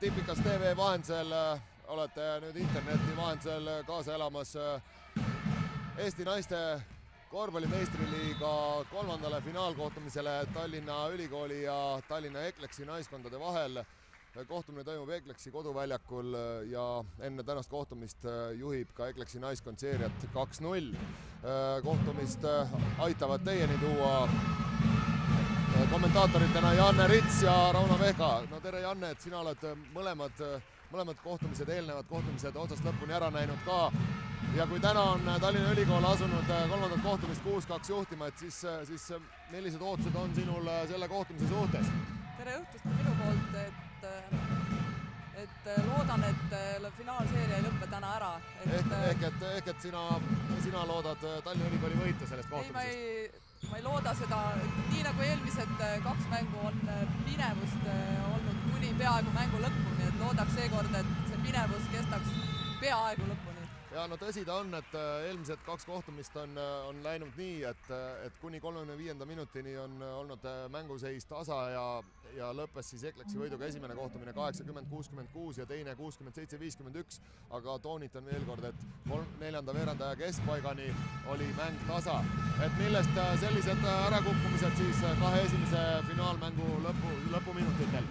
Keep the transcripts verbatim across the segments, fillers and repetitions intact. Tipikas tee vee vahendusel olete nüüd interneti vahendusel kaasa elamas Eesti naiste korvpallimeistri liiga kolmandale finaalkohtumisele Tallinna Ülikooli ja Tallinna Ekleksi naiskondade vahel. Kohtumine toimub Ekleksi koduväljakul ja enne tänast kohtumist juhib ka Ekleksi naiskond seeriat kaks null. Kohtumist aitavad teieni tuua kommentaatoritena Janne Rits ja Rauno Pehka. No tere, Janne, et sina oled mõlemad, mõlemad kohtumised, eelnevad kohtumised otsast lõpuni ära näinud ka. Ja kui täna on Tallinna Ülikool asunud kolmandat kohtumist kuus kaks juhtima, et siis, siis millised ootused on sinul selle kohtumise suhtes? Tere õhtust minu poolt, et, et loodan, et finaalseeria ei lõppe täna ära. Et ehk, ehk, et, ehk et sina, sina loodad Tallinna Ülikooli võita sellest kohtumisest? Ei, ma ei, ma ei looda seda. Nii nagu eelmised kaks mängu on pinevust olnud kuni peaaegu mängu lõpuni, et loodaks seekord, et see pinevus kestaks peaaegu lõpuni. Ja no tõsi ta on, et eelmised kaks kohtumist on, on läinud nii, et, et kuni kolmekümne viienda minutini on olnud mänguseis tasa ja, ja lõppes siis Ekleksi võiduga esimene kohtumine kaheksakümmend kuuskümmend kuus ja teine kuuskümmend seitse viiskümmend üks, aga toonitan veel kord, et neljanda veerandaja keskpaigani oli mäng tasa. Et millest sellised ärakukkumised siis kahe esimese finaalmängu lõpu, lõpuminutitel?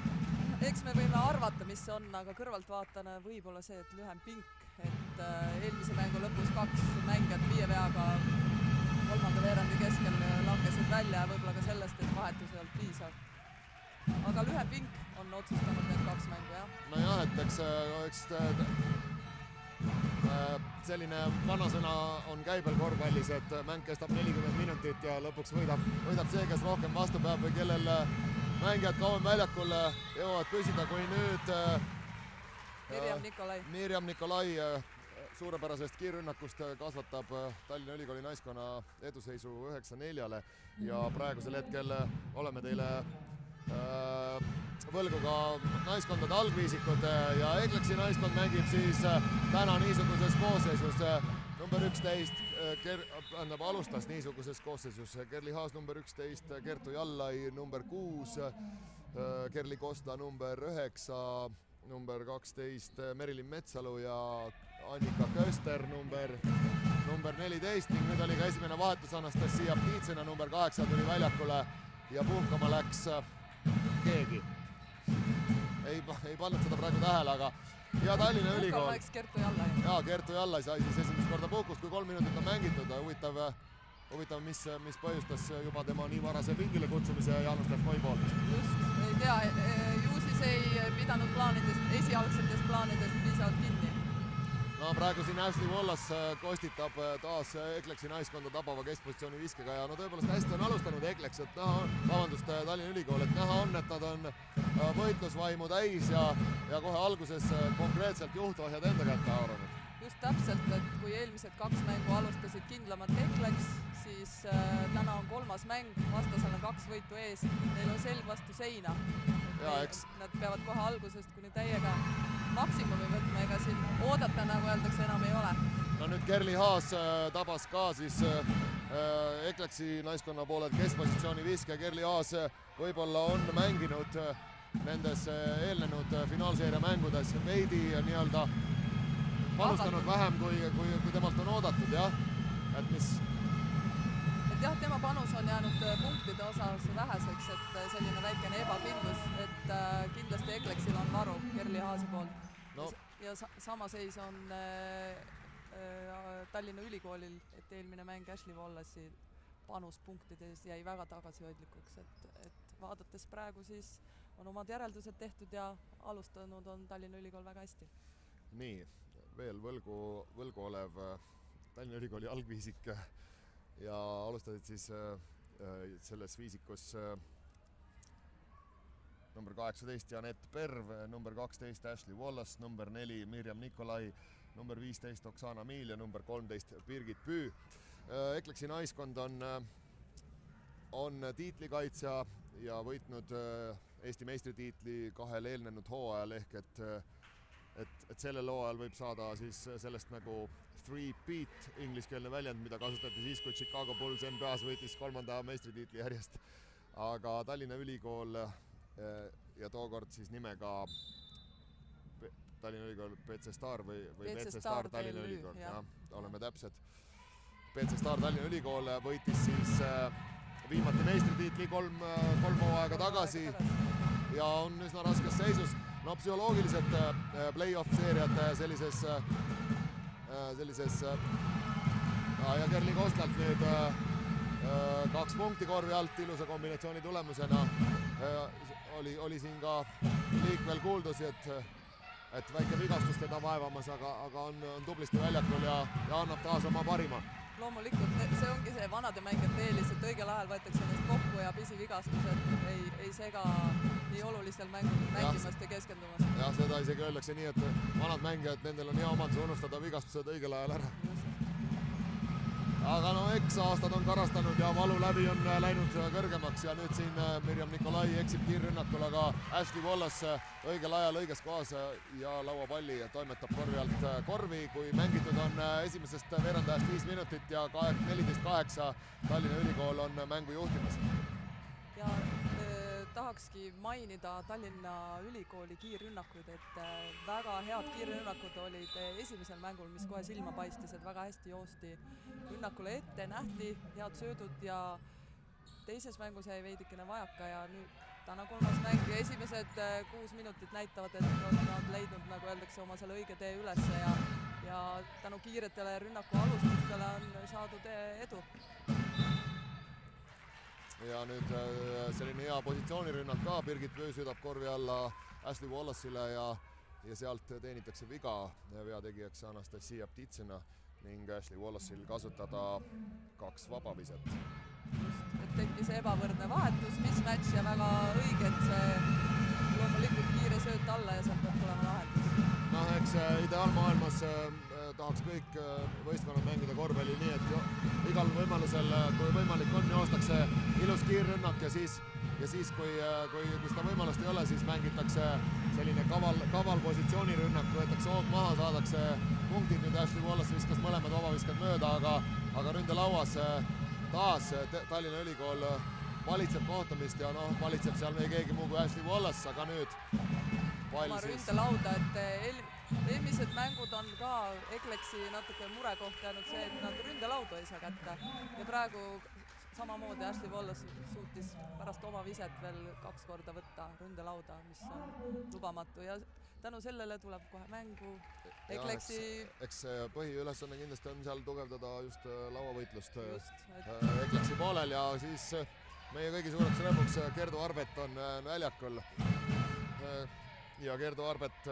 Eks me võime arvata, mis on, aga kõrvalt vaatana võib-olla see, et lühem pink. Et eelmise mängu lõpus kaks mängijat viie veaga kolmanda veerandi keskel langesid välja ja võib-olla ka sellest, et vahetus ei olnud piisav. Aga lühem pink on otsustanud need kaks mängu, jah? No jah, et eks, eks selline vanasõna on käibel korvpallis, et mäng kestab nelikümmend minutit ja lõpuks võidab, võidab see, kes rohkem vastu peab või kellel mängijad kauem väljakul jõuavad püsida, kui nüüd Mirjam Nikolai. Mirjam Nikolai suurepärasest kiirrünnakust kasvatab Tallinna Ülikooli naiskonna eduseisu üheksa neljale ja praegusel hetkel oleme teile võlgu ka naiskondade algviisikud ja Ekleksi naiskond mängib siis täna niisuguses koosseisus number üksteist, annab alustas niisuguses koosseisus Kerli Haas number üksteist, Kertu Jalla number kuus, Kerli Kostla number üheksa, number kaksteist Merilin Metsalu ja Annika Kööster number, number neliteist ning nüüd oli ka esimene vahetus Anastasia Ptitsina number kaheksa tuli väljakule ja puhkama läks keegi. Ei, ei pannud seda praegu tähele, aga ja Tallinna Ülikool. Puhkama läks Kertu Jalla. Jaa, Kertu Jalla sai siis esimest korda puhkust, kui kolm minutit on mängitud. Huvitav, huvitav mis, mis põhjustas juba tema nii varase pingile kutsumise Janus Lepoi poolt. Just, ei tea, ju ei pidanud plaanidest, esialgsetest plaanidest piisavalt kinni. No praegu siin Ashley Wallace kostitab taas Ekleksi naiskonda tabava keskpositsiooni viskega ja no tõepoolest hästi on alustanud Ekleks, et näha on, vabandust, Tallinna Ülikool, et näha on, et nad on võitlusvaimu täis ja, ja kohe alguses konkreetselt juhtohjad enda kätte haaranud. Just täpselt, et kui eelmised kaks mängu alustasid kindlamalt Ekleks, siis täna on kolmas mäng, vastasel on kaks võitu ees, neil on selg vastu seina. Ja, eks. Nad peavad kohe algusest kuni täiega maksimumi võtma, ega siin oodata, nagu öeldakse, enam ei ole. No nüüd Kerli Haas tabas ka siis äh, Ekleksi naiskonna pooled keskpositsiooni viske. Kerli Haas võib-olla on mänginud nendes eelnenud finaalseeria mängudes veidi nii-öelda panustanud vähem, kui, kui, kui temalt on oodatud, jah? Et mis... Jah, tema panus on jäänud punktide osas väheseks, et selline väikene ebakindlus, et kindlasti Ekleksil on varu Kerli Haasi poolt. No. Ja sa sama seis on äh, Tallinna Ülikoolil, et eelmine mäng Ashley Wallace'i panus punktides jäi väga tagasihoidlikuks. Et, et vaadates praegu siis on omad järeldused tehtud ja alustanud on Tallinna Ülikool väga hästi. Nii, veel võlgu, võlgu olev Tallinna Ülikooli algviisik. Ja alustasid siis äh, selles viisikus äh, number kaheksateist Janett Pärv, number kaksteist Ashley Wallace, number neli Mirjam Nikolai, number viisteist Oksana Miil ja number kolmteist Birgit Püü. Äh, Ekleksi naiskond on, on tiitlikaitsja ja võitnud äh, Eesti meistritiitli kahel eelnenud hooajal ehk et, et, et sellel hooajal võib saada siis sellest nagu three-peat, ingliskeelne väljend, mida kasutati siis, kui Chicago Bulls N B A-s võitis kolmanda meistritiitli järjest. Aga Tallinna Ülikool ja tookord siis nimega Tallinna Ülikool, B C Star või, või BC, BC Star Tallinna Ülikool, jah, oleme täpsed. B C Star Tallinna Ülikool võitis siis viimati meistritiitli kolm, kolm aega tagasi ja on üsna raskes seisus. No psühholoogiliselt play-off seeriad sellises, sellises ja Kerli Kostlalt nüüd kaks punkti korvi alt ilusa kombinatsiooni tulemusena. Oli, oli siin ka liikvel kuuldusi, et, et väike vigastus teda vaevamas, aga, aga on, on tublisti väljakul ja, ja annab taas oma parima. Loomulikult, see ongi see vanade mängijate eelis, et õigel ajal võetakse neist kokku ja pisivigastused ei, ei sega nii olulisel mängimast ja keskendumast. Ja seda isegi öeldakse nii, et vanad mängijad, nendel on hea omadus unustada vigastused õigel ajal ära. Aga no eks aastad on karastanud ja valu läbi on läinud kõrgemaks ja nüüd siin Mirjam Nikolai eksib kiirrünnakul, aga Ashley Wallace õigel ajal õiges kohas ja lauapalli toimetab korvi alt korvi, kui mängitud on esimesest veerandajast viis minutit ja neliteist kaheksa Tallinna Ülikool on mängu juhtimas. Ja tahakski mainida Tallinna Ülikooli kiirrünnakud, et väga head kiirrünnakud olid esimesel mängul, mis kohe silma paistis, et väga hästi joosti rünnakule ette, nähti head söödud ja teises mängus jäi veidikene vajaka ja nüüd täna kolmas mäng ja esimesed kuus minutit näitavad, et on nad leidnud, nagu öeldakse, oma selle õige tee ülesse ja, ja tänu kiiretele rünnaku alustustele on saadud edu. Ja nüüd selline hea positsioonirünnak ka, Birgit Püü südab korvi alla Ashley Wallace'ile ja, ja sealt teenitakse viga. Veategijaks Anastasia Ptitsina ning Ashley Wallace'il kasutada kaks vabaviset. Just, et tekkis ebavõrdne vahetus, mis match ja väga õiged see loomulikult kiire sööt alla ja sealt peab tulema lahendus. No eks ideaalmaailmas tahaks kõik võistkonnad mängida korvpalli nii, et igal võimalusel, kui võimalik on, joostakse ilus kiirrünnak ja siis, ja siis kui, kui, kui seda võimalust ei ole, siis mängitakse selline kaval, kaval positsioonirünnak, võetakse hoog maha, saadakse punktid. Nüüd Ashley Wallace viskas mõlemad vabaviskad mööda, aga, aga ründelauas taas Tallinna Ülikool valitseb kohtumist ja no, valitseb seal ei keegi muu kui Ashley Wallace, aga nüüd oma ründe lauda, et eelmised mängud on ka Ekleksi natuke murekoht jäänud see, et nad ründe lauda ei saa kätte. Ja praegu samamoodi Ashley Wallace suutis pärast oma viset veel kaks korda võtta ründe lauda, mis on lubamatu. Ja tänu sellele tuleb kohe mängu Ekleksi... Ja, eks eks põhiülesanne kindlasti on seal tugevdada just lauavõitlust just, et... Ekleksi poolel ja siis meie kõigi suureks rõõmuks Kerdu Arbet on väljakul. Ja Kerdu Arbet,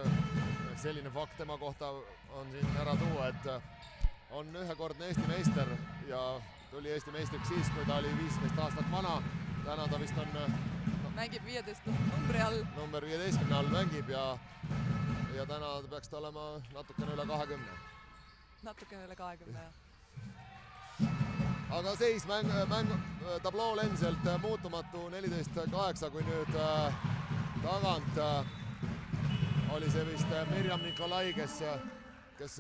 selline fakt tema kohta on siin ära tuua, et on ühekordne Eesti meister ja tuli Eesti meistriks siis, kui ta oli viisteist aastat vana. Täna ta vist on... No, mängib viieteist numbri all. Number viieteist all mängib ja, ja täna peaks ta olema natukene üle kahekümne. Natukene üle kahekümne, jah. Aga seis mäng, mäng tablool endiselt muutumatu neliteist kaheksa, kui nüüd äh, tagant... Äh, oli see vist Mirjam Nikolai, kes, kes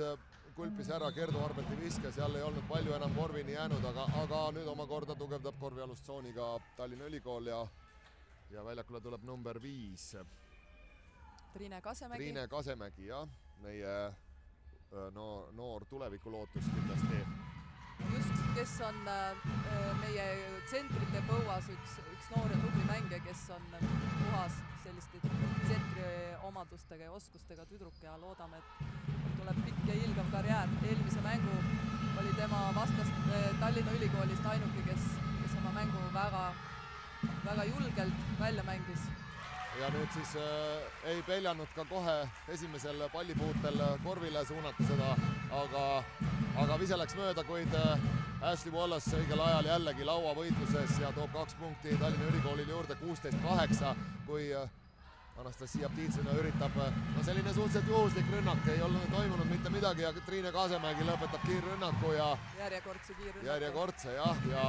kulpis ära Kerdu Arbeti viske, seal ei olnud palju enam korvini jäänud, aga, aga nüüd omakorda tugevdab korvialustsooniga Tallinna Ülikool ja, ja väljakule tuleb number viis. Triine Kasemägi. Triine Kasemägi, jah. Meie no, noor tulevikulootus kindlasti. Just, kes on meie tsentrite põuas üks, üks noor ja tubli mängija, kes on puhas selliste tsentri omadustega ja oskustega tüdruk ja loodame, et tuleb pikk ja ilgav karjäär. Eelmise mängu oli tema vastast Tallinna Ülikoolist ainuke, kes, kes oma mängu väga, väga julgelt välja mängis. Ja nüüd siis äh, ei peljanud ka kohe esimesel pallipuutel korvile suunata seda, aga, aga vise läks mööda, kuid äh, Ashley Wallace õigel ajal jällegi laua võitluses ja toob kaks punkti Tallinna Ülikoolil juurde kuusteist kaheksa, kui äh, Anastasia Ptitsina üritab. No selline suhteliselt juhuslik rünnak, ei olnud toimunud mitte midagi ja Triine Kasemägi lõpetab kiirrünnaku ja järjekordse kiirrünnaku. Järjekordse, jah, ja,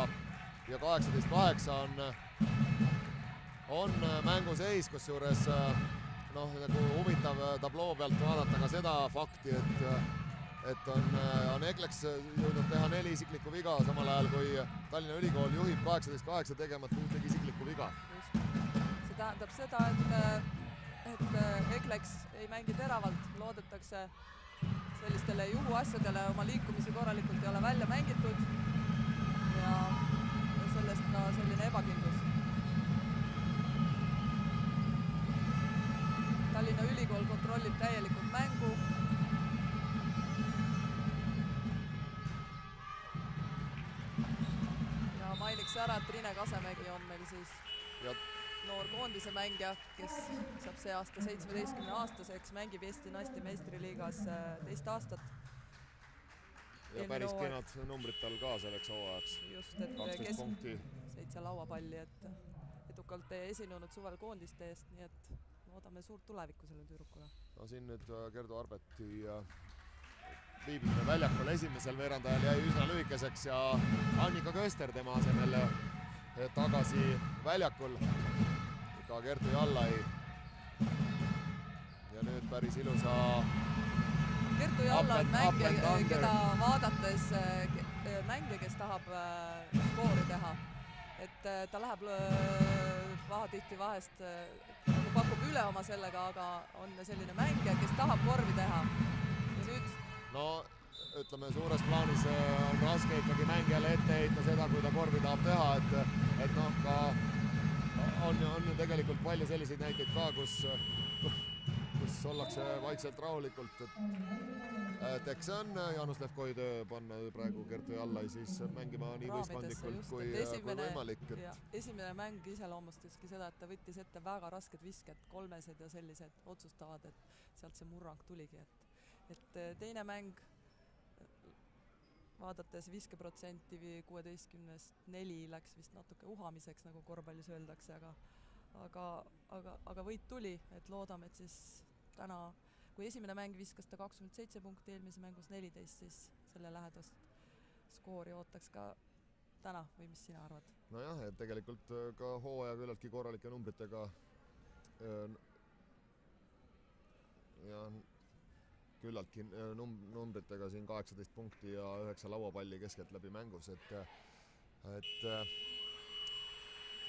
ja kaheksateist kaheksa on... On mänguseis, kus juures no, nagu huvitav tabloo pealt vaadata ka seda fakti, et, et on, on Ekleks jõudnud teha neli isiklikku viga, samal ajal kui Tallinna Ülikool juhib kaheksateist kaheksa tegemat ühtegi isiklikku viga. Just. See tähendab seda, et et Egleks ei mängi teravalt, loodetakse sellistele juhuasjadele, oma liikumisi korralikult ei ole välja mängitud ja sellest ka selline ebakindlus. Tallinna Ülikool kontrollib täielikult mängu. Ja mainiks ära, et Triine Kasemägi on meil siis noor koondise mängija, kes saab see aasta seitsmeteistkümneaastaseks, mängib Eesti naiste meistriliigas teist aastat. Ja päris kenad numbrid tal ka selleks hooajaks. Just, et seitse lauapalli, et edukalt esinenud suvel koondiste eest, nii et loodame suurt tulevikku selle tüdrukule. No siin nüüd Kerdu Arbeti viibimine väljakul esimesel veerandajal jäi üsna lühikeseks ja Annika Kööster tema asemel tagasi väljakul. Ka Kertu Jalla ei. Ja nüüd päris ilusa Kertu Jalla on mängija, keda vaadates mängija, kes tahab skoori teha. Et ta läheb vahatihti vahest, pakub üle oma sellega, aga on selline mängija, kes tahab korvi teha. Ja nüüd... No, ütleme, suures plaanis on raske ikkagi mängijale ette heita seda, kui ta korvi tahab teha, et, et noh, ka on ju tegelikult palju selliseid näiteid ka, kus ollakse vaikselt rahulikult. Eks on Janus Lepoi töö panna praegu Kertu Jalla siis mängima nii võistkondlikult kui võimalik. Esimene mäng iseloomustuski seda, et ta võttis ette väga rasked visked, kolmesed ja sellised otsustavad, et sealt see murrang tuligi. Teine mäng vaadates viiskümmend protsenti või kuueteistkümnest neli läks vist natuke uhamiseks, nagu korvpallis öeldakse, aga, aga, aga, aga võit tuli, et loodame, et siis täna, kui esimene mäng viskas ta kakskümmend seitse punkti, eelmise mängus neliteist, siis selle lähedast skoori ootaks ka täna või mis sina arvad? Nojah, et tegelikult ka hooaja küllaltki korralike numbritega ja küllaltki numbritega siin kaheksateist punkti ja üheksa lauapalli keskelt läbi mängus, et, et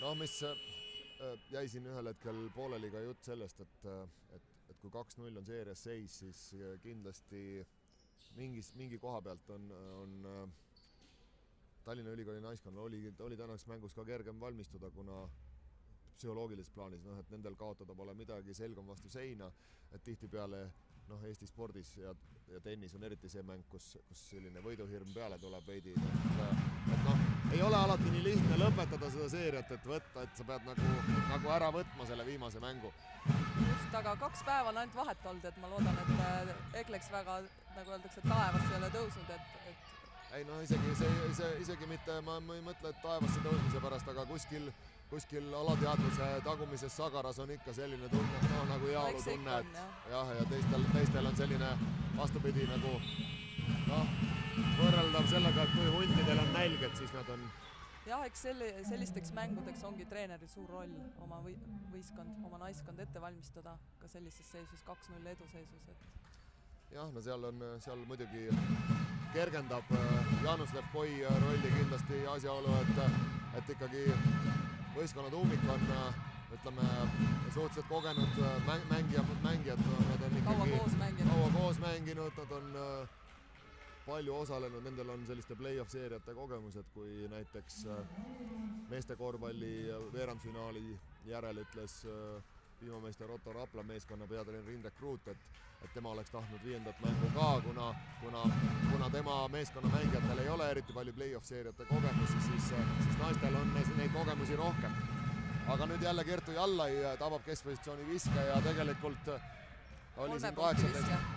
noh, mis jäi siin ühel hetkel pooleli ka jutt sellest, et, et, et kui kaks null on seerias seis, siis kindlasti mingis, mingi koha pealt on, on Tallinna Ülikooli naiskonnal oli, oli tänaks mängus ka kergem valmistuda, kuna psühholoogilises plaanis, noh, et nendel kaotada pole midagi, selg on vastu seina, et tihti peale noh, Eesti spordis ja, ja tennis on eriti see mäng, kus, kus selline võiduhirm peale tuleb veidi. Et, et noh, ei ole alati nii lihtne lõpetada seda seeriat, et võtta, et sa pead nagu, nagu ära võtma selle viimase mängu. Just, aga kaks päeva on ainult vahet olnud, et ma loodan, et Egleks väga, nagu öeldakse, taevas ei ole tõusnud, et, et... Ei noh, isegi, see, see, isegi mitte, ma, ma ei mõtle, et taevasse tõusmise pärast, aga kuskil, kuskil alateadvuse tagumises sagaras on ikka selline tunne, no, nagu heaolu tunne, et jah, ja teistel, teistel on selline vastupidi nagu no, võrreldav sellega, et kui huntidel on nälged, siis nad on... Jah, eks selli, sellisteks mängudeks ongi treeneri suur roll oma võistkond, oma naiskond ette valmistada ka sellises seisus, kaks null eduseisus. Et... Jah, no seal on, seal muidugi kergendab Janus Lepoi rolli kindlasti asjaolu, et, et ikkagi võistkonna tuumik on, ütleme, suhteliselt kogenud mängijad, mängijad nad on ikkagi kaua koos mänginud, nad on palju osalenud, nendel on selliste play-off seeriate kogemused, kui näiteks meeste korvpalli veerandfinaali järel ütles viimameister Otto Rapla meeskonna peatreener Indrek Ruut, et, et tema oleks tahtnud viiendat mängu ka, kuna, kuna, kuna tema meeskonna mängijatel ei ole eriti palju play-off seeriate kogemusi, siis, siis naistel on neid kogemusi rohkem. Aga nüüd jälle Kertu Jalla tabab keskpositsiooni viske ja tegelikult oli siin kaheksateist,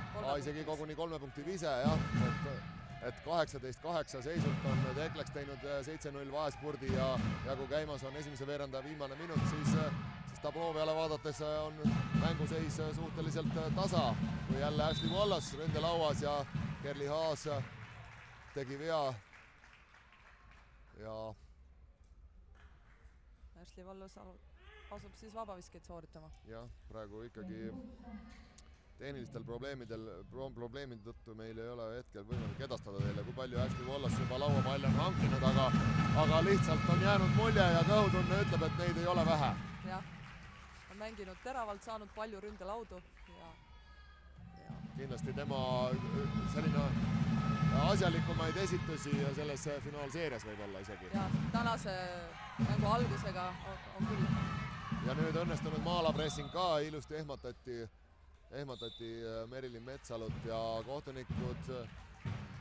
isegi koguni kolme punkti vise, jah, et, et kaheksateist kaheksa seisult on Egleks teinud seitse null vaespurdi ja, ja kui käimas on esimese veeranda viimane minut, siis tabloo peale vaadates on mänguseis suhteliselt tasa, kui jälle Ashley Wallace ründelauas ja Kerli Haas tegi vea. Ja... Ashley Wallace asub siis vabaviskeid sooritama. Jah, praegu ikkagi tehnilistel probleemidel, probleemid tõttu meil ei ole hetkel võimalik edastada teile, kui palju Ashley Wallace juba lauapalli on hankinud, aga, aga lihtsalt on jäänud mulje ja kõhutunne ütleb, et neid ei ole vähe. Jah. mänginud teravalt, saanud palju ründelaudu. Ja, ja. Kindlasti tema selline asjalikumaid esitusi ja selles finaalseerias võib olla isegi. Ja tänase mängu algusega on, on küll. Ja nüüd õnnestunud maalapressing ka, ilusti ehmatati, ehmatati Merilin Metsalut ja kohtunikud.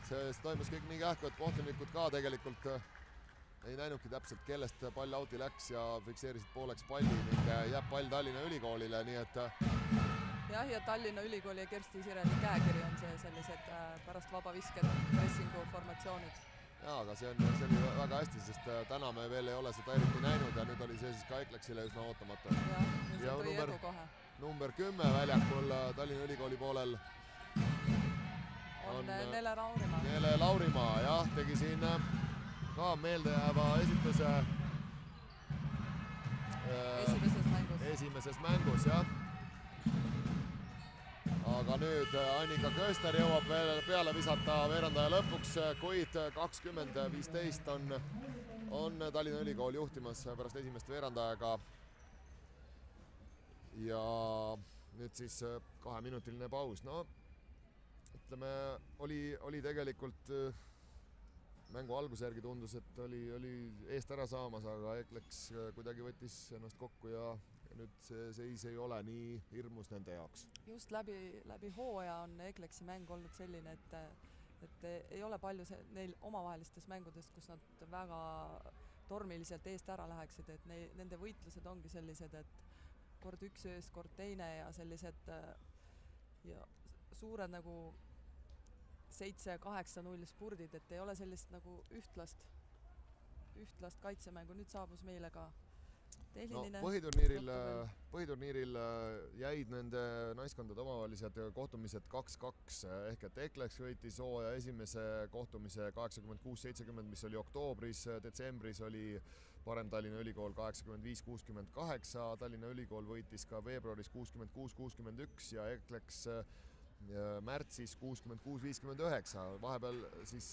See toimus kõik nii kähku, et kohtunikud ka tegelikult ei näinudki täpselt, kellest pall auti läks ja fikseerisid pooleks palli ning jääb pall Tallinna Ülikoolile, nii et... Jah, ja Tallinna Ülikooli ja Kersti Sireli käekiri on see sellised pärast vaba visked pressingu formatsioonid. Jaa, aga see on, see oli väga hästi, sest täna me veel ei ole seda eriti näinud ja nüüd oli see siis ka Ekleksile üsna ootamata. Jah, nüüd see tõi edu kohe. Number kümme väljakul Tallinna Ülikooli poolel on Nelle Laurimaa. Nelle Laurimaa, jah, tegi siin ka meeldejääva esituse esimeses mängus. Esimeses mängus, jah. Aga nüüd Annika Kööster jõuab veel peale visata veerandaja lõpuks, kuid kakskümmend viisteist on, on Tallinna Ülikool juhtimas pärast esimest veerandajaga. Ja nüüd siis kaheminutiline paus, no... Ütleme, oli, oli tegelikult mängu alguse järgi tundus, et oli, oli eest ära saamas, aga Ekleks kuidagi võttis ennast kokku ja, ja nüüd see seis ei ole nii hirmus nende jaoks. Just läbi, läbi hooaja on Ekleksi mäng olnud selline, et, et ei ole palju see, neil omavahelistes mängudest, kus nad väga tormiliselt eest ära läheksid, et ne, nende võitlused ongi sellised, et kord üks öös, kord teine ja sellised ja suured nagu seitse-kaheksa null spurdid, et ei ole sellist nagu ühtlast, ühtlast kaitsemängu. Nüüd saabus meile ka tehniline. No, põhiturniiril, põhiturniiril jäid nende naiskondade omavahelised kohtumised kaks kaks. Ehk et Ekleks võitis hooaja esimese kohtumise kaheksakümmend kuus seitsekümmend, mis oli oktoobris. Detsembris oli parem Tallinna Ülikool kaheksakümmend viis kuuskümmend kaheksa. Tallinna Ülikool võitis ka veebruaris kuuskümmend kuus kuuskümmend üks ja Ekleks märtsis kuuskümmend kuus viiskümmend üheksa. Vahepeal siis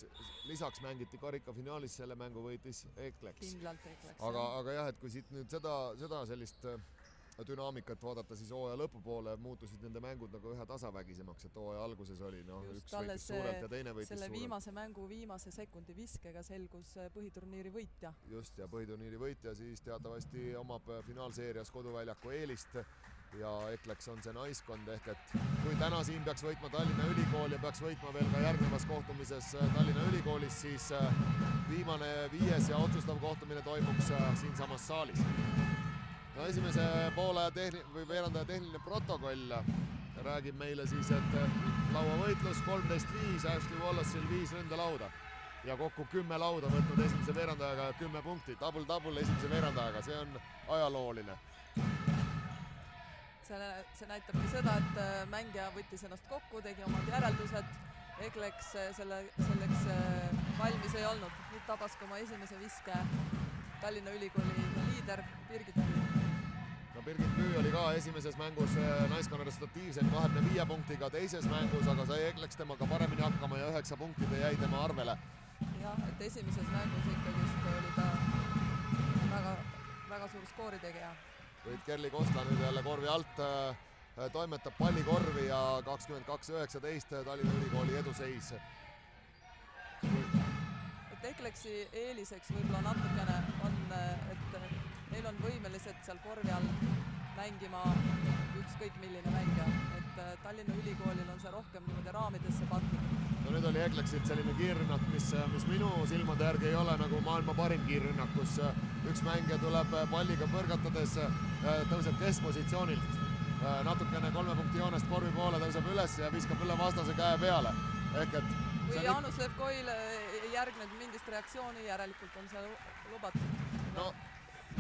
lisaks mängiti karikafinaalis, selle mängu võitis Ekleks. Kindlalt Ekleks. Aga, aga jah, et kui siit nüüd seda, seda sellist dünaamikat vaadata, siis hooaja lõpupoole muutusid nende mängud nagu ühe tasavägisemaks, et hooaja alguses oli no, üks võitis suurelt ja teine võitis suurelt. Selle viimase mängu viimase sekundi viskega selgus põhiturniiri võitja. Just, ja põhiturniiri võitja siis teatavasti omab finaalseerias koduväljaku eelist. Ja Ekleks on see naiskond, ehk et kui täna siin peaks võitma Tallinna Ülikool ja peaks võitma veel ka järgnevas kohtumises Tallinna Ülikoolis, siis viimane viies ja otsustav kohtumine toimuks siin samas saalis. No, esimese poole tehni või veerandaja tehniline protokoll räägib meile siis, et lauavõitlus kolmteist viis, Ashley Wallace'il viis ründelauda ja kokku kümme lauda võtnud esimese veerandajaga ja kümme punkti. Double-double esimese veerandajaga, see on ajalooline. See näitabki seda, et mängija võttis ennast kokku, tegi omad järeldused. Ekleks selle, selleks valmis ei olnud. Nüüd tabas ka oma esimese viske Tallinna Ülikooli liider Birgit Püü. No, Birgit Püü oli ka esimeses mängus naiskonna resultatiivselt kakskümmend viis punktiga teises mängus, aga sai Ekleks temaga paremini hakkama ja üheksa punktide jäi tema arvele. Jah, et esimeses mängus ikkagi oli ta väga, väga suur skoori tegija. Võid Kerli Kostla nüüd jälle korvi alt äh, toimetab pallikorvi ja kakskümmend kaks üheksateist Tallinna Ülikooli eduseis. Et Ekleksi eeliseks võib-olla natukene on, et neil on võimelised seal korvi all mängima ükskõik milline mängija. Et Tallinna Ülikoolil on see rohkem niimoodi raamidesse pandud. No, nüüd oli Ekleksilt selline kiirrünnak, mis, mis minu silmade järgi ei ole nagu maailma parim kiirrünnak, kus üks mängija tuleb palliga põrgatades, tõuseb keskpositsioonilt. Natukene kolme punkti joonest korvi poole tõuseb üles ja viskab üle vastase käe peale. Ehk et kui Janus Lepoil järgnud mingist reaktsiooni, järelikult on see lubatud. No,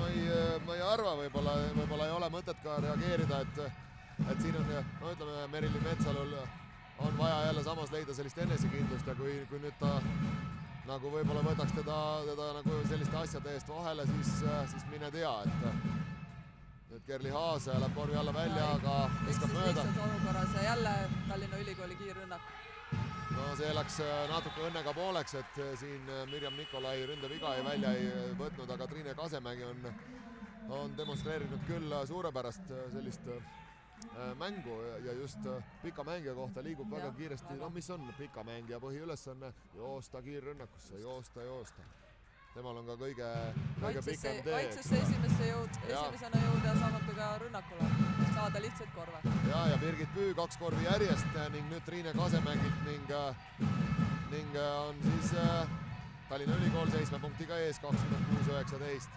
ma ei, ma ei arva, võib-olla võib-olla ei ole mõtet ka reageerida, et, et siin on, no ütleme, Merilin Metsalul on vaja jälle samas leida sellist enesekindlust ja kui, kui nüüd ta nagu võib-olla võtaks teda, teda nagu selliste asjade eest vahele, siis, siis mine tea, et nüüd Kerli Haas läheb korvi alla välja, aga viskab mööda. Olukorras jälle Tallinna Ülikooli kiirrünnak. No, see läks natuke õnnega pooleks, et siin Mirjam Nikolai ründeviga ei välja ei võtnud, aga Triine Kasemägi on, on demonstreerinud küll suurepärast sellist mängu ja just pika mängija kohta liigub väga kiiresti. No mis on pika mängija põhiülesanne? Joosta kiirrünnakusse, joosta, joosta. Temal on ka kõige pikem tee. Kaitsesse esimesena jõuda ja saamata ka rünnakule. Saada lihtsalt korve. Ja, ja Birgit Püü kaks korvi järjest ning nüüd Triine Kasemägilt ning, ning on siis Tallinna Ülikool seitsme punktiga ees kakskümmend kuus üheksateist.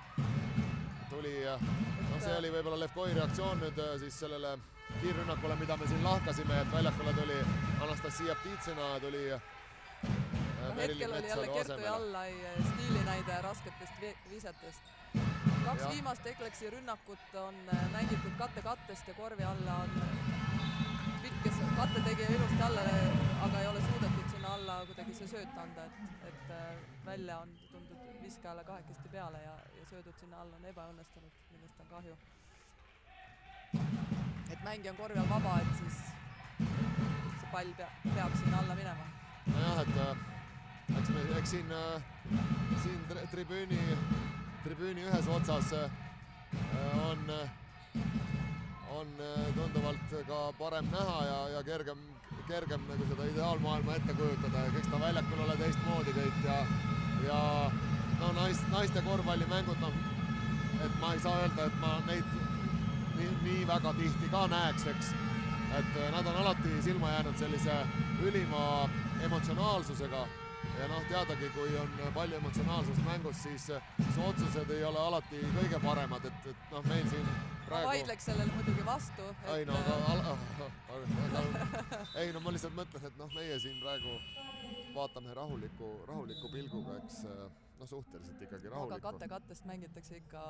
Tuli, no see oli võibolla Lepoi reaktsioon nüüd siis sellele kiirrünnakule, mida me siin lahkasime, et väljakule tuli Anastasia Ptitsina, tuli Merilin Metsalu asemele. Hetkel oli jälle Kertu Jalla stiilinäide rasketest viisetest. Kaks viimast Ekleksi rünnakut on mängitud katte-kattest ja korvi alla on pikkes katte tegija ilusti alla, aga ei ole suudetud sinna alla kuidagi see sööt anda, et välja on tundud viskajale kahekesti peale ja söödud sinna alla on ebaõnnestunud, millest on kahju. Et mängi on korvi all vaba, et siis see pall peab sinna alla minema. Nojah, et eks siin tribüüni tribüüni ühes otsas on, on tunduvalt ka parem näha ja, ja kergem, kergem nagu seda ideaalmaailma ette kujutada. Ja eks ta väljakul ole teistmoodi kõik ja, ja no, naist, naiste korvpallimängud, no, et ma ei saa öelda, et ma neid nii, nii väga tihti ka näeks, eks. Et nad on alati silma jäänud sellise ülima emotsionaalsusega. Ja noh, teadagi, kui on palju emotsionaalsust mängus, siis, siis otsused ei ole alati kõige paremad, et, et noh, meil siin praegu... Ma vaidleks sellele muidugi vastu. Et... Ei, no, aga, aga, ei, no ma lihtsalt mõtlen, et noh, meie siin praegu vaatame rahuliku, rahuliku pilguga, eks noh, suhteliselt ikkagi rahuliku. Aga katte-kattest mängitakse ikka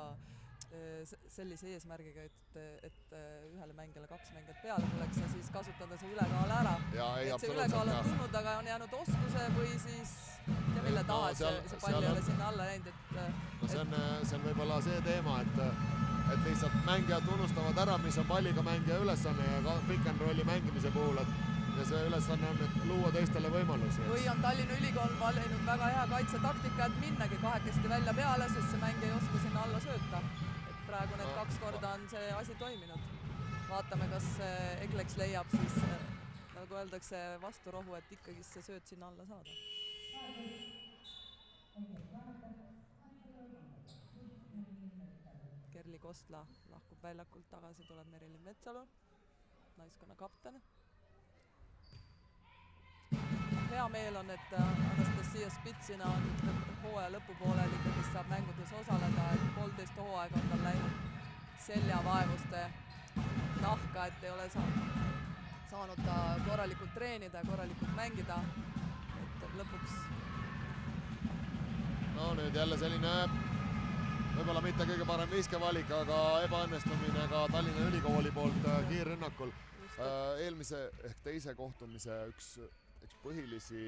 sellise eesmärgiga, et, et ühele mängele kaks mängijat peale tuleks ja siis kasutada see ülekaal ära. Ja, ei, et see ülekaal on tulnud, aga on jäänud oskuse või siis ja mille taha, no, et see pall ei ole sinna alla jäänud. Et, no, see, on, see on võibolla see teema, et, et lihtsalt mängijad unustavad ära, mis on palliga mängija ülesanne ja pick and rolli mängimise puhul. Et, ja see ülesanne on, et luua teistele võimalusi. Või on Tallinna Ülikool valinud väga hea kaitsetaktika, et minnagi kahekesti välja peale, sest see mängija ei oska sinna alla sööta. Praegu need kaks korda on see asi toiminud. Vaatame, kas Egleks leiab siis, nagu öeldakse, vasturohu, et ikkagi see sööd sinna alla saada. Kerli Kostla lahkub väljakult tagasi, tuleb Merilin Metsalu, naiskonna kapten. Hea meel on, et Anastasia Ptitsina on hooaja lõpupoolel, kes saab mängudes osaleda, et poolteist hooaega on tal läinud seljavaevuste nahka, et ei ole saanud ta korralikult treenida, korralikult mängida, et lõpuks. No nüüd jälle selline võibolla mitte kõige parem viskevalik, aga ebaõnnestumine ka Tallinna Ülikooli poolt kiirrünnakul. Eelmise ehk teise kohtumise üks Üks põhilisi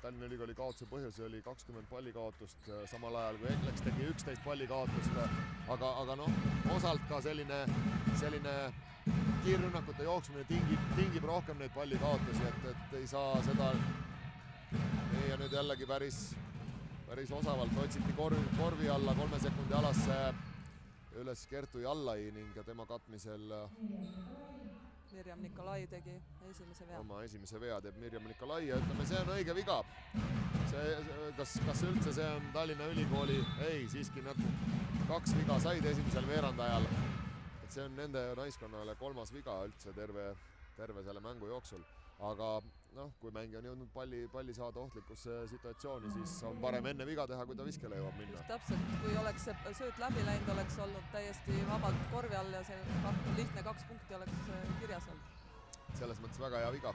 Tallinna Ülikooli kaotuse põhjus oli kakskümmend pallikaotust, samal ajal kui Egleks tegi üksteist pallikaotust, aga, aga noh, osalt ka selline, selline kiirrünnakute jooksmine tingib, tingib rohkem neid pallikaotusi, et, et ei saa seda. Ja nüüd jällegi päris, päris osavalt otsiti korvi, korvi alla kolme sekundi alasse üles Kertu Jallai ning tema katmisel Mirjam Nikolai tegi esimese vea. Oma esimese vea teeb Mirjam Nikolai ja ütleme, see on õige viga. See, kas, kas üldse see on Tallinna Ülikooli? Ei, siiski nad kaks viga said esimesel veerandajal. Et see on nende naiskonnale kolmas viga üldse terve, terve selle mängu jooksul. Aga noh, kui mängi on jõudnud palli, palli saada ohtlikusse situatsiooni, siis on parem enne viga teha, kui ta viskele jõuab minna. Just täpselt, kui oleks see sööt läbi läinud, oleks olnud täiesti vabalt korvi all ja see lihtne kaks punkti oleks kirjas olnud. Selles mõttes väga hea viga.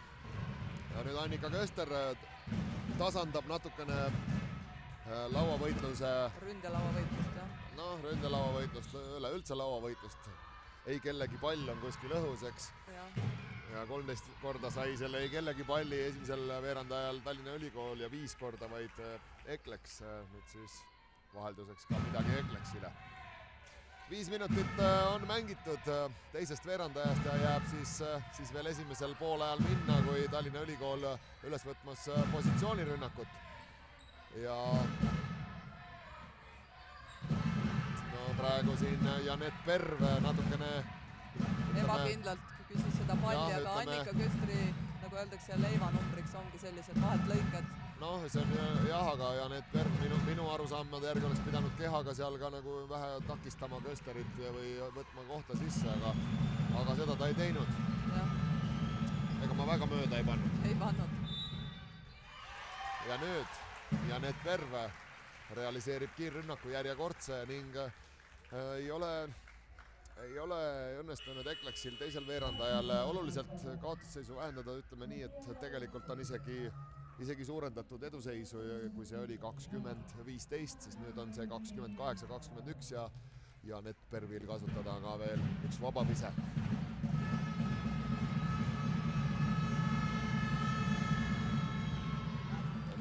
Ja nüüd Annika Kööster tasandab natukene lauavõitluse... Ründelauavõitlust, jah. Noh, ründelauavõitlust, üle üldse lauavõitlust. Ei kellegi pall on kuskil õhuseks. Ja. Ja kolmteist korda sai selle ei kellegi palli esimesel veerandajal Tallinna Ülikool ja viis korda vaid Egleks. Nüüd siis vahelduseks ka midagi Egleksile. Viis minutit on mängitud teisest veerandajast ja jääb siis, siis veel esimesel poolajal minna, kui Tallinna Ülikool üles võtmas positsioonirünnakut. Ja no praegu siin Janett Pärv natukene ebakindlalt küsis seda palli, aga Annika Köösteri, nagu öeldakse, leivanumbriks ongi sellised vahet lõikad. Noh, see on jah, aga Janett Pärv minu arusammade järgi oleks pidanud kehaga seal ka nagu vähe takistama Köösterit või võtma kohta sisse, aga seda ta ei teinud. Ega ma väga mööda ei pannud. Ei pannud. Ja nüüd Janett Pärv realiseerib kiirrünnaku järjekordse ning ei ole, ei ole õnnestunud Ekleksil teisel veerandajal oluliselt kaotusseisu vähendada, ütleme nii, et tegelikult on isegi, isegi suurendatud eduseisu, kui see oli kakskümmend viisteist, siis nüüd on see kakskümmend kaheksa kakskümmend üks ja Janett Pärvil kasutada ka veel üks vabapise.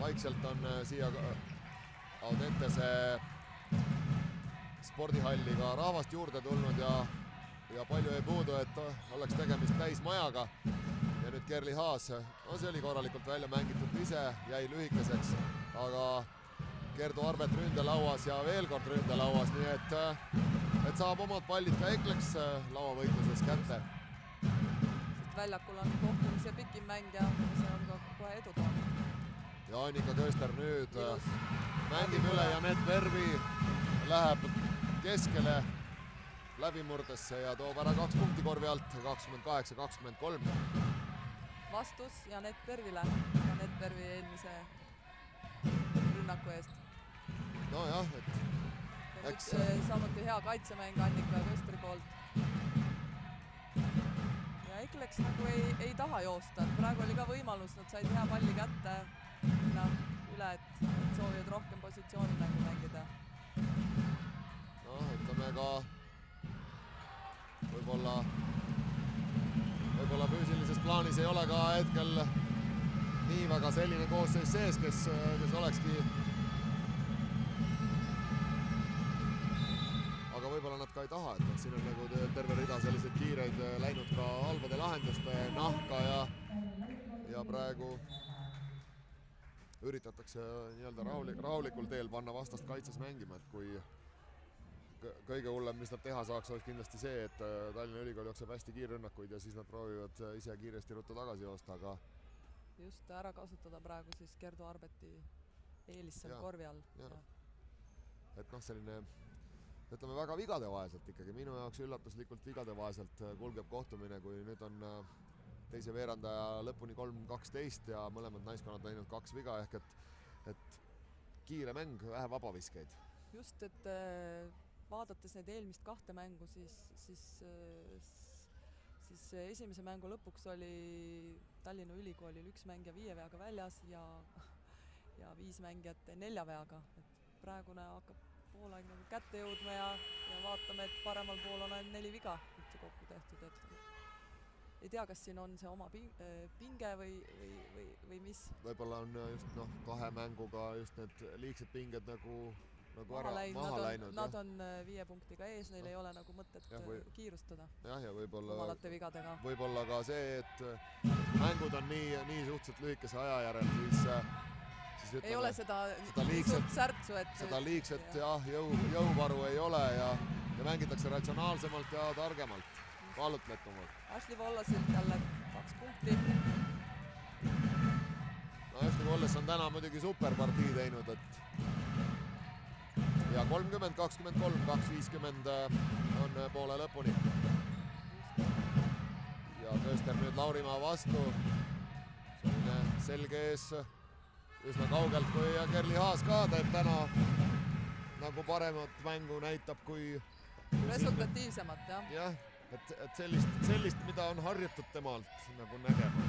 Vaikselt on siia Audentese spordihalliga rahvast juurde tulnud ja, ja palju ei puudu, et oleks tegemist täismajaga. Ja nüüd Kerli Haas, no see oli korralikult välja mängitud ise, jäi lühikeseks, aga Kerdu Arbet ründelauas ja veel kord ründelauas, nii et, et saab omad pallid ka Ekleks lauavõitluses kätte. Sest väljakul on kohtumise pikim mäng ja see on ka kohe edu toonud. Ja Annika Kööster nüüd mängib üle Janett Pärvi, läheb keskele läbimurdesse ja toob ära kaks punkti korvi alt, kakskümmend kaheksa kakskümmend kolm. Vastus Janett Pärvile, Janett Pärvi eelmise rünnaku eest. No jah, et eks samuti hea kaitsemäng Annika Köösteri poolt. Ja Ekleks nagu ei, ei taha joosta, praegu oli ka võimalus, nad said hea palli kätte üle, et soovivad rohkem positsiooni mängu mängida. No, ütleme ka võibolla võibolla füüsilises plaanis ei ole ka hetkel nii väga selline koosseis sees, kes, kes olekski. Aga võibolla nad ka ei taha, et siin on nagu terve rida sellised kiireid läinud ka halbade lahenduste nahka ja, ja praegu üritatakse nii-öelda rahulikul teel panna vastast kaitses mängima, et kui kõige hullem, mis nad teha saaks, oleks kindlasti see, et Tallinna Ülikool jookseb hästi kiirrünnakuid ja siis nad proovivad ise kiiresti ruttu tagasi joosta, aga just ära kasutada praegu siis Kerdu Arbeti eelis seal korvi all. Et noh, selline, ütleme, väga vigade vaeselt ikkagi, minu jaoks üllatuslikult vigade vaeselt kulgeb kohtumine, kui nüüd on teise veerandaja lõpuni kolm kaksteist ja mõlemad naiskonnad teinud kaks viga, ehk et, et kiire mäng, vähe vabaviskeid. Just, et vaadates need eelmist kahte mängu, siis, siis, siis esimese mängu lõpuks oli Tallinna Ülikoolil üks mängija viie veaga väljas ja, ja viis mängijat nelja veaga. Et praegune hakkab poolaeg nagu kätte jõudma ja, ja vaatame, et paremal pool on ainult neli viga üldse kokku tehtud. Et ei tea, kas siin on see oma pinge või, või, või, või mis. Võibolla on just no, kahe mänguga just need liiksed pinged nagu, nagu maha, ära, läin, maha nad on, läinud. Nad on viie punktiga ees, neil no. ei ole nagu mõtet ja, või, kiirustada. Jah, ja võibolla, võibolla ka see, et mängud on nii, nii suhteliselt lühikese aja järel, siis, siis ütleme, ei ole seda, seda liikset, särtsu, et seda liikset ja, jõu, jõuvaru ei ole ja, ja mängitakse ratsionaalsemalt ja targemalt. Kaalutletumalt. Ashley Wallace'il jälle kaks punkti. No, Ashley Wallace on täna muidugi superpartii teinud, et ja kolmkümmend kakskümmend kolm, kaks viiskümmend on poole lõpuni. Ja Kööster nüüd Laurimaa vastu. Selline selge ees üsna kaugelt, kui ja Kerli Haas ka teeb täna nagu paremat mängu näitab kui resultatiivsemat, jah. Ja. Et, et sellist, sellist, mida on harjutud temalt nagu nägema.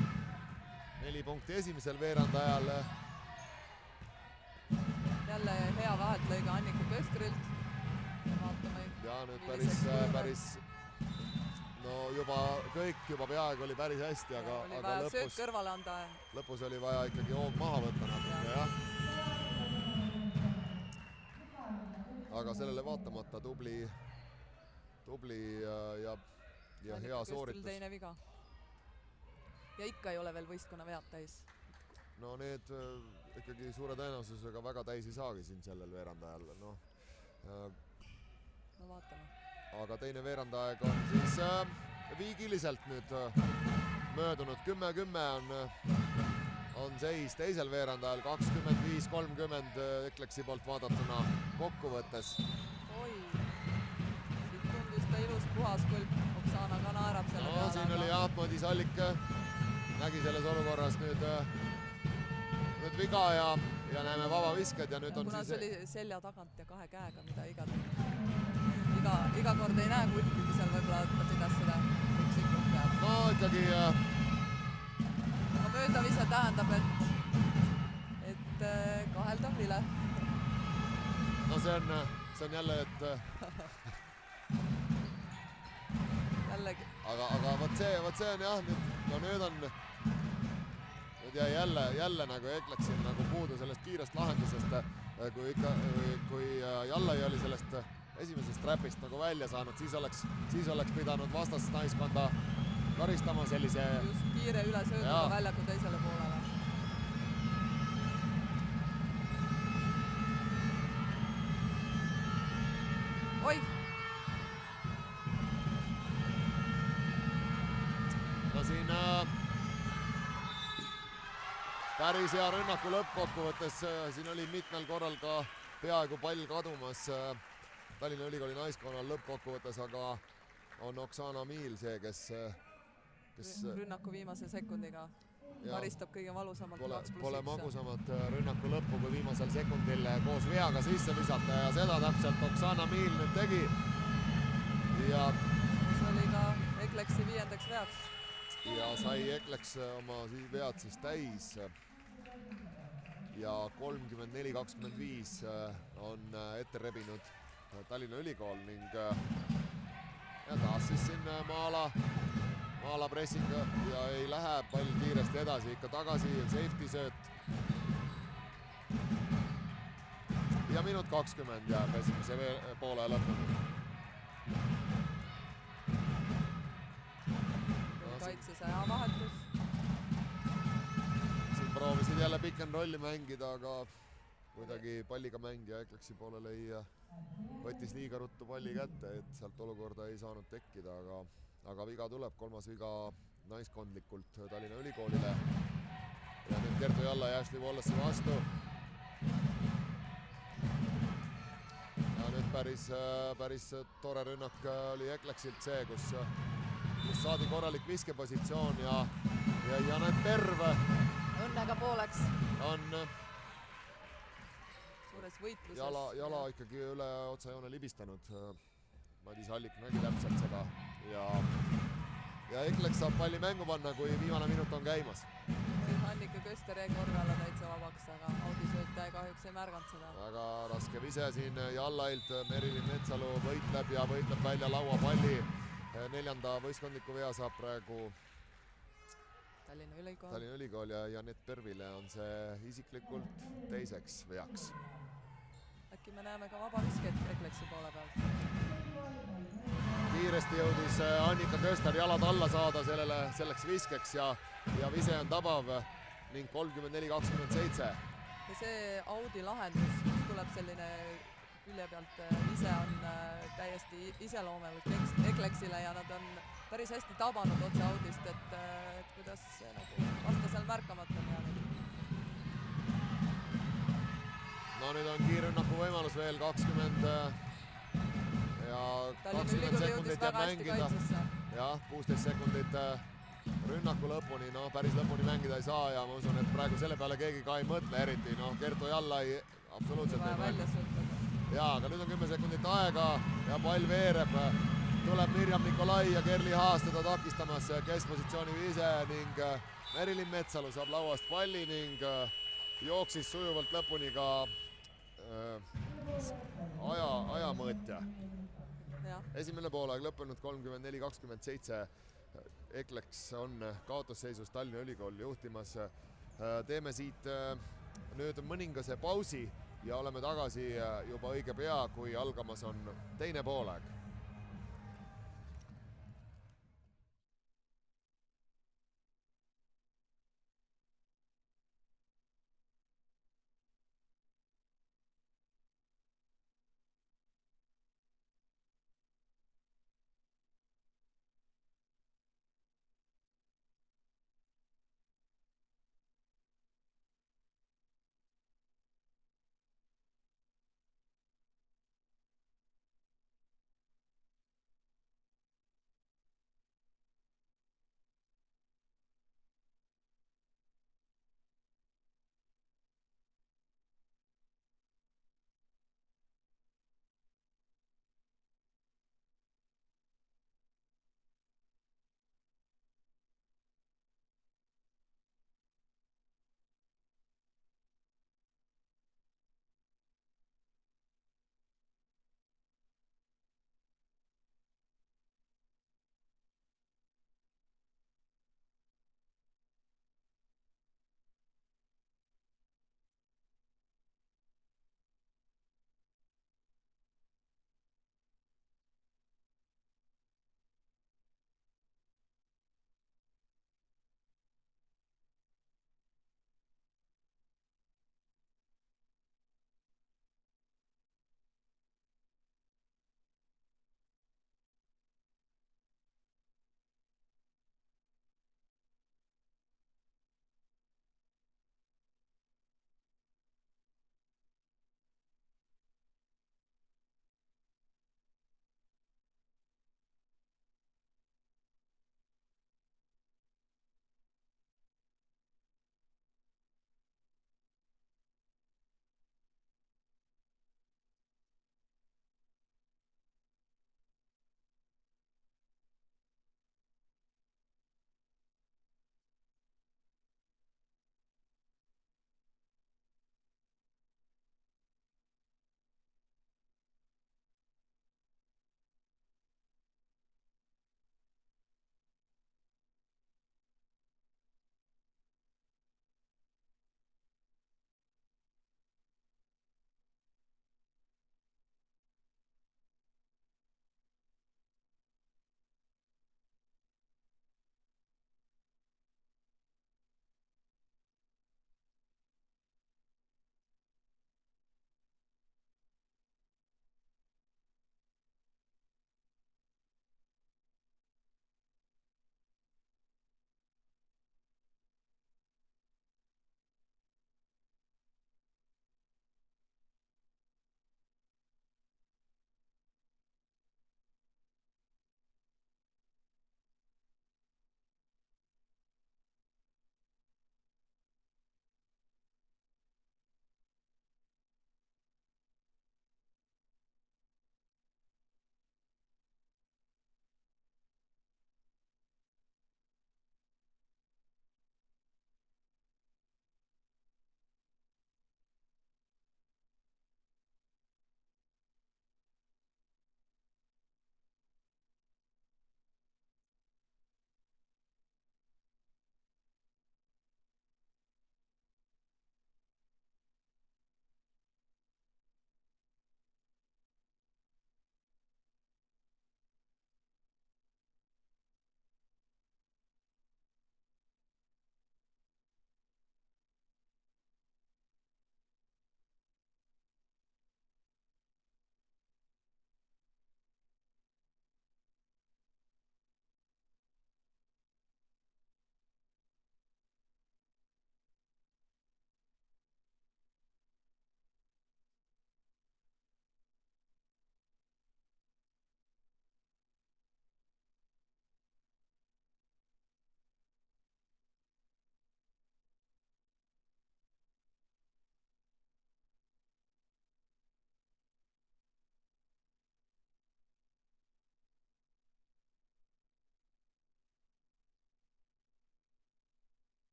Neli punkti esimesel veerandajal. Jälle hea vahelt lõiga Annika Köösterilt. Vaatame. Ja nüüd päris, päris, no juba kõik juba peaaegu oli päris hästi, aga, ja, aga lõpus, söök kõrvale anda. Lõpus oli vaja ikkagi hoog maha võtta natuke, jah. Aga sellele vaatamata tubli Tubli ja, ja, ja hea sooritus. Teine viga. Ja ikka ei ole veel võistkonna vead täis. No need äh, ikkagi suure tõenäosusega väga täis ei saagi siin sellel veerandajal. No, äh, no vaatame. Aga teine veerandaeg on siis äh, viigiliselt nüüd äh, möödunud. kümme kümme on, on seis teisel veerandajal, kakskümmend viis kolmkümmend Ekleksi poolt vaadatuna kokkuvõttes. Oi, siit tundus ta ilus puhas, kui Oksana ka naerab selle no, peale. Siin oli jah, Madis Hallik nägi selles olukorras nüüd, nüüd viga ja ja näeme vaba viskad ja nüüd ja on siis... See oli selja tagant ja kahe käega, mida iga, iga, iga kord ei näe kuldpidi seal võibolla, et pidas seda üksikult peab. No ikkagi... No möödamise tähendab, et, et kaheldav lile. No see on, see on jälle, et... Jällegi. Aga, aga võt see, võt see on jah, nüüd, no nüüd on... Ja jälle, jälle nagu Ekleksil nagu puudu sellest kiirest lahendusest, kui, ikka, kui Jalla ei oli sellest esimesest trapist nagu välja saanud, siis oleks, siis oleks pidanud vastas naiskonda karistama sellise... Just kiire üle söödama välja kui teisele poolele. Oi! No siin... Päris hea rünnaku lõppkokkuvõttes. Siin oli mitmel korral ka peaaegu pall kadumas Tallinna Ülikooli naiskonnal lõppkokkuvõttes, aga on Oksana Miil see, kes... kes rünnaku viimase sekundiga karistab kõige valusamalt. Pole, pole magusamat rünnaku lõppu kui viimasel sekundil koos veaga sisse visata ja seda täpselt Oksana Miil nüüd tegi. Ja... See oli ka Ekleksi viiendaks veaks. Ja sai Ekleks oma vead siis täis. Ja kolmkümmend neli kakskümmend viis on ette rebinud Tallinna Ülikool ning ja taas siis sinna maala, maala pressing ja ei lähe pall kiiresti edasi, ikka tagasi, safety sööt. Ja minut kakskümmend jääb esimese poole lõpuni. Kaitse sai vahetus. Proovisid jälle pick and rolli mängida, aga kuidagi palliga mängija Ekleksi poolel ei võttis liiga ruttu palli kätte, et sealt olukorda ei saanud tekkida, aga, aga viga tuleb, kolmas viga naiskondlikult Tallinna Ülikoolile. Ja nüüd Kertu Jalla ja Ashley Wallace vastu. Ja nüüd päris, päris tore rünnak oli Ekleksilt see, kus, kus saadi korralik viskepositsioon ja, ja Janett Pärv õnnega pooleks. On suures võitluses. Jala, jala ikkagi üle otsajoone libistanud. Madis Hallik nägi täpselt seda. Ja, ja Ekleks saab palli mängu panna, kui viimane minut on käimas. Annika Kööster jäi korrale täitsa vabaks, aga audisöötaja kahjuks ei märganud seda. Väga raske vise siin Jallailt. Merilin Metsalu võitleb ja võitleb välja laua palli. Neljanda võistkondliku vea saab praegu Tallinna Ülikool. Tallinna Ülikool ja Janett Pärvile on see isiklikult teiseks veaks. Äkki me näeme ka vaba visket Ekleksi poole pealt. Kiiresti jõudis Annika Kööster jalad alla saada sellele, selleks viskeks ja, ja vise on tabav ning kolmkümmend neli kakskümmend seitse. Ja see Audi lahendus, kus tuleb selline külje pealt vise, on täiesti iseloomulik Ekleksile ja nad on päris hästi tabanud otse Audist, et, et kuidas nagu vastasel märkamata on jäänud. No nüüd on kiirrünnaku võimalus veel kakskümmend ja kakskümmend sekundit jääb mängida. Jah, kuusteist sekundit rünnaku lõpuni, no päris lõpuni mängida ei saa ja ma usun, et praegu selle peale keegi ka ei mõtle eriti. No Kertu Jalla ei absoluutselt ei mõtle. Jaa, aga nüüd on kümme sekundit aega ja pall veereb. Tuleb Mirjam Nikolai ja Kerli Haas teda takistamas keskpositsiooni viise ning Merilin Metsalu saab lauast palli ning jooksis sujuvalt lõpuni ka äh, aja, aja mõõtja. Ja. Esimene poolaeg lõppenud kolmkümmend neli kakskümmend seitse. Ekleks on kaotusseisus Tallinna Ülikool juhtimas. Teeme siit nüüd mõningase pausi ja oleme tagasi juba õige pea, kui algamas on teine poolaeg.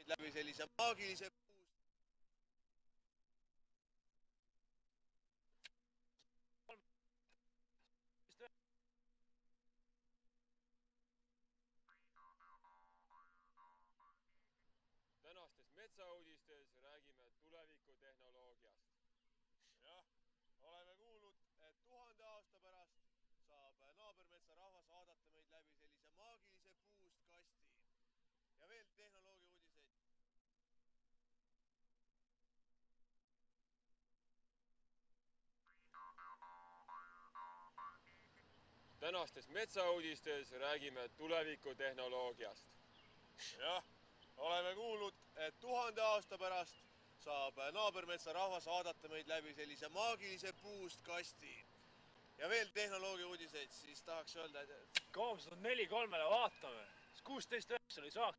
meid läbi sellise maagilise puust. Tänastes metsauudistes räägime tulevikutehnoloogiast. Jah, oleme kuulnud, et tuhande aasta pärast saab naabermetsa rahvas vaadata meid läbi sellise maagilise puust kasti. Ja veel tehnoloogia uudiseid. Tänastes metsauudistes räägime tulevikutehnoloogiast. Jah, oleme kuulnud, et tuhande aasta pärast saab naabermetsa rahvas vaadata meid läbi sellise maagilise puust kasti. Ja veel tehnoloogia uudiseid, siis tahaks öelda, et... Kaomsed on neli kolmele vaatame. kuusteist üheksa ei saa.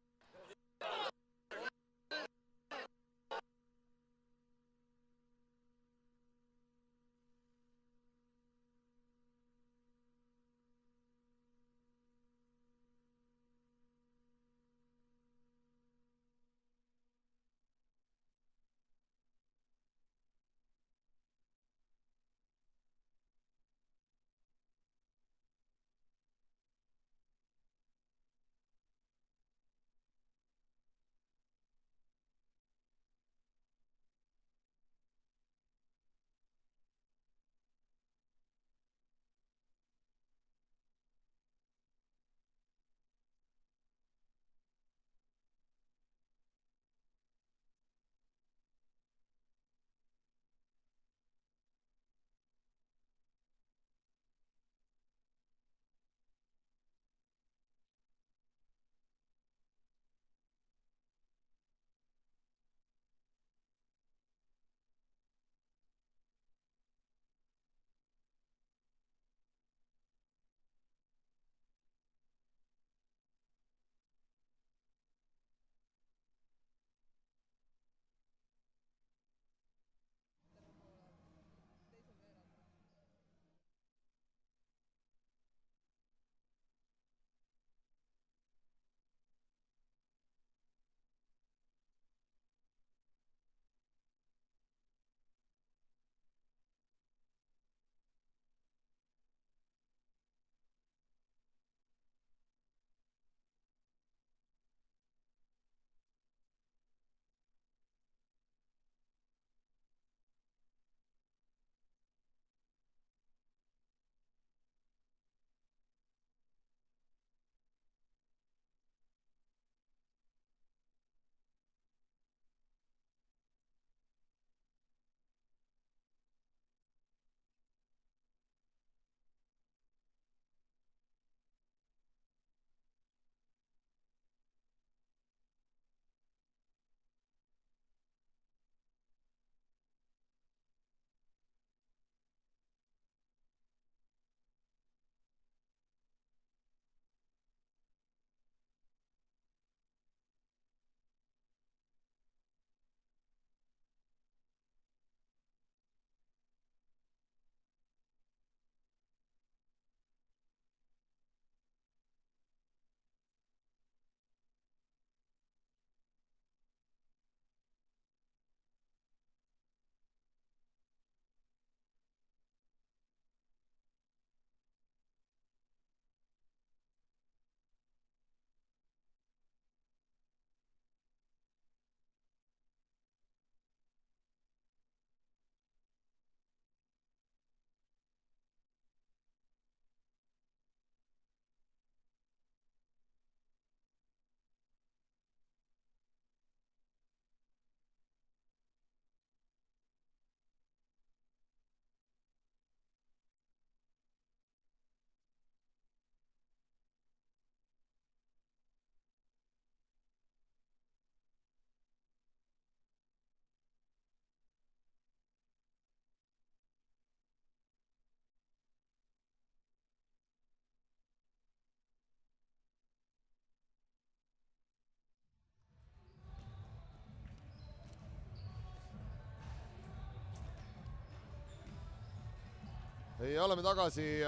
Ja oleme tagasi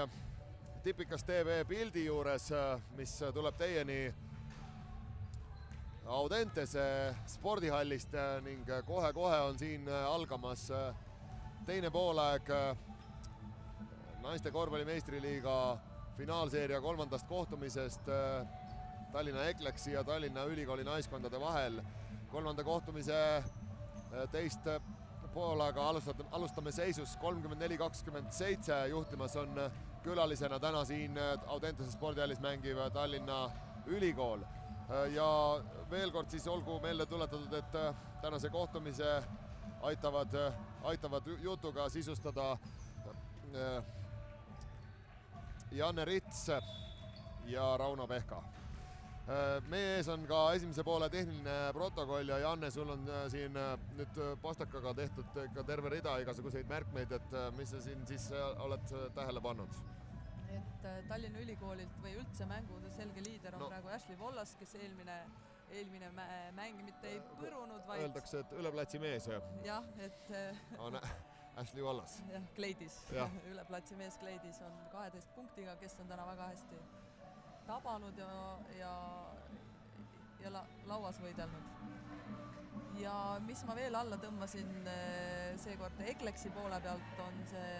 Tipikas tee vee pildi juures, mis tuleb teieni Audentese spordihallist ning kohe-kohe on siin algamas teine poolaeg naiste korvpallimeistriliiga finaalseeria kolmandast kohtumisest Tallinna Ekleksi ja Tallinna Ülikooli naiskondade vahel. Kolmanda kohtumise teist poolaega alustame seisus kolmkümmend neli kakskümmend seitse. Juhtimas on külalisena täna siin Audentese spordihallis mängiv Tallinna Ülikool. Ja veel kord siis olgu meelde tuletatud, et tänase kohtumise aitavad, aitavad jutuga sisustada Janne Rits ja Rauno Pehka. Meie ees on ka esimese poole tehniline protokoll ja Janne, sul on siin nüüd pastakaga tehtud ka terve rida igasuguseid märkmeid, et mis sa siin siis oled tähele pannud? Et Tallinna Ülikoolilt või üldse mängude selge liider on no. praegu Ashley Wallace, kes eelmine, eelmine mäng mitte ei põrunud, vaid... Öeldakse, et üleplatsi mees. Jah, et... On Ashley Wallace. Ja, kleidis. Ja. Üleplatsi mees kleidis on kaheteist punktiga, kes on täna väga hästi tabanud ja, ja, ja la, lauas võidelnud. Ja mis ma veel alla tõmbasin seekord Ekleksi poole pealt on see...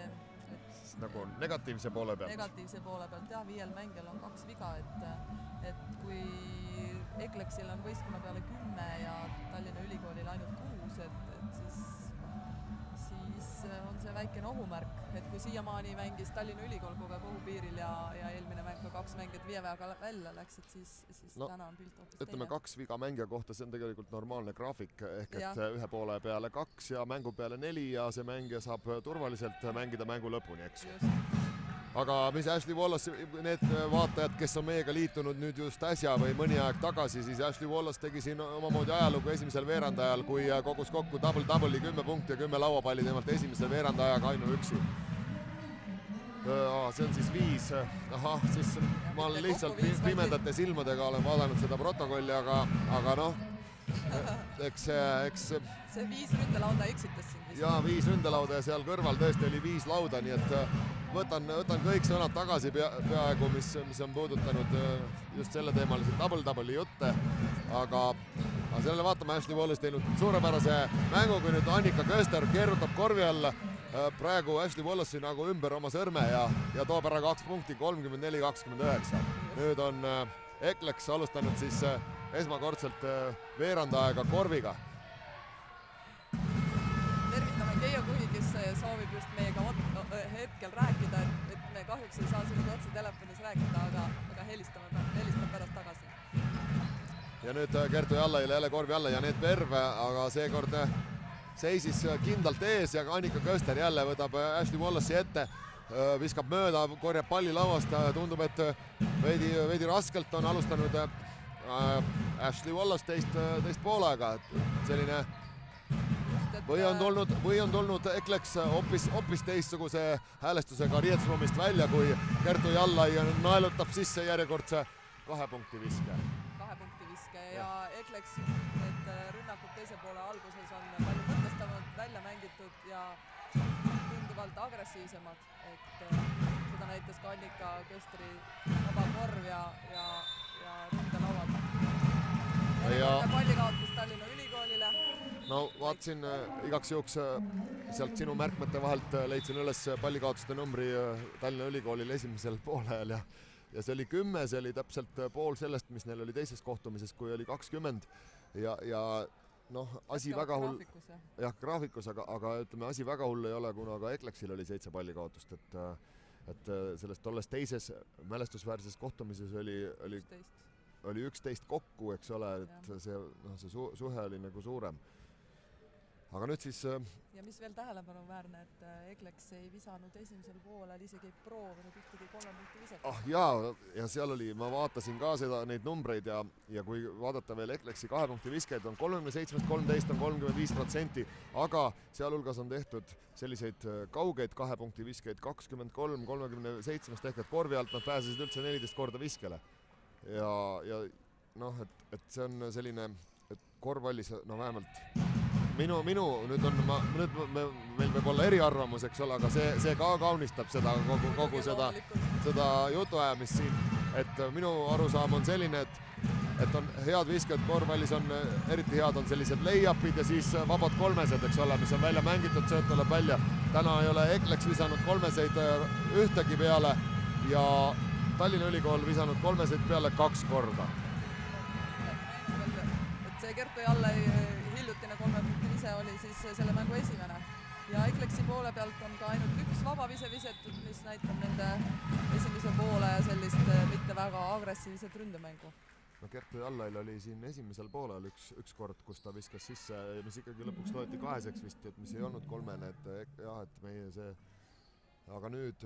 Nagu negatiivse poole pealt. Negatiivse poole pealt, jah, viiel mängel on kaks viga, et, et kui Ekleksil on võistkonna peale kümme ja Tallinna Ülikoolil ainult kuus, et, et siis, siis on see väikene ohumärk, et kui siiamaani mängis Tallinna Ülikool kogu aeg ohupiiril ja, ja eelmine mäng ka kaks mängijat viie veaga välja läksid, siis, siis no, täna on pilt hoopis teine. Ütleme, kaks viga mängija kohta, see on tegelikult normaalne graafik, ehk ja. Et ühe poole peale kaks ja mängu peale neli ja see mängija saab turvaliselt mängida mängu lõpuni, eks. Just. Aga mis Ashley Wallace, need vaatajad, kes on meiega liitunud nüüd just äsja või mõni aeg tagasi, siis Ashley Wallace tegi siin omamoodi ajalugu esimesel veerandajal, kui kogus kokku double-double'i kümme punkti ja kümme lauapalli temalt esimesel veerandajaga ainu üksi. See on siis viis. Aha, siis ma lihtsalt pimedate silmadega olen vaadanud seda protokolli, aga, aga noh, eks see... See viis ründelauda eksitas siin. Jaa, viis ründelauda ja seal kõrval tõesti oli viis lauda, nii et võtan, võtan kõik sõnad tagasi pea, peaaegu, mis, mis on puudutanud just selle teemaliselt double-double'i jutte, aga, aga sellele vaatame Ashley Wallace teinud suurepärase mängu, kui nüüd Annika Kööster keerutab korvi all praegu Ashley Wallace'i nagu ümber oma sõrme ja, ja toob ära kaks punkti kolmkümmend neli kakskümmend üheksa. Nüüd on Ekleks alustanud siis esmakordselt veerandaega korviga. Soovib just meiega hetkel rääkida, et, et me kahjuks ei saa siin otse telefonis rääkida, aga, aga helistame, helistame pärast tagasi. Ja nüüd Kertu Jalla jälle korvi alla ja Janett Pärv, aga seekord seisis kindlalt ees ja Annika Kööster jälle võtab Ashley Wallace'i ette, viskab mööda, korjab palli lauast, tundub, et veidi, veidi raskelt on alustanud Ashley Wallace teist, teist poolega, et selline Või on tulnud, või on tulnud Ekleks hoopis, hoopis teissuguse häälestusega riietusruumist välja, kui Kertu Jalla naelutab sisse järjekordse kahe punkti viske. Kahe punkti viske ja Ekleks need rünnakud teise poole alguses on palju mõttestavalt välja mängitud ja tunduvalt agressiivsemad. Et seda näitas ka Annika Köösteri vaba korv ja, ja, ja ründelauad. Ja palli kaotas Tallinna Ülikoolile. No vaatsin igaks juhuks sealt sinu märkmete vahelt leidsin üles pallikaotuste numbri Tallinna Ülikoolil esimesel poolel ja, ja see oli kümme, see oli täpselt pool sellest, mis neil oli teises kohtumises, kui oli kakskümmend ja, ja noh, asi väga hull, jah, graafikus, aga, aga ütleme, asi väga hull ei ole, kuna ka Ekleksil oli seitse pallikaotust, et, et sellest tolles teises mälestusväärses kohtumises oli, oli, oli üksteist kokku, eks ole, et ja. see, no, see su, suhe oli nagu suurem. Aga nüüd siis... Ja mis veel tähelepanuväärne, et Ekleks ei visanud esimesel poolel, isegi ei proovinud ühtegi kolm punkti visata. Ah, jaa, ja seal oli, ma vaatasin ka seda, neid numbreid ja, ja kui vaadata veel Ekleksi kahe punkti viskeid on kolmkümmend seitse kolmteist on kolmkümmend viis protsenti, aga sealhulgas on tehtud selliseid kaugeid kahe punkti viskeid kakskümmend kolm kolmkümmend seitse ehk, et korvi alt nad pääsesid üldse neliteist korda viskele. Ja, ja noh, et, et see on selline, et korvvallis, no vähemalt... minu, minu, nüüd on, ma, nüüd me, meil võib olla eriarvamus, eks ole, aga see, see ka kaunistab seda kogu, kogu seda, seda jutuajamist siin. Et minu arusaam on selline, et, et on head viskajad korvpallis, on eriti head on sellised lay-upid ja siis vabad kolmesed, eks ole, mis on välja mängitud, sööt tuleb välja. Täna ei ole Ekleks visanud kolmeseid ühtegi peale ja Tallinna Ülikool visanud kolmeseid peale kaks korda. See Kertu Jalla hiljutine kolmepunktine ise oli siis selle mängu esimene. Ja Ekleksi poole pealt on ka ainult üks vaba vise visetud, mis näitab nende esimese poole sellist mitte väga agressiivset ründemängu. No Kertu Jallail oli siin esimesel poolel üks, üks kord, kus ta viskas sisse, mis ikkagi lõpuks loeti kaheseks vist, et mis ei olnud kolmene. Et, jah, et meie see... Aga nüüd...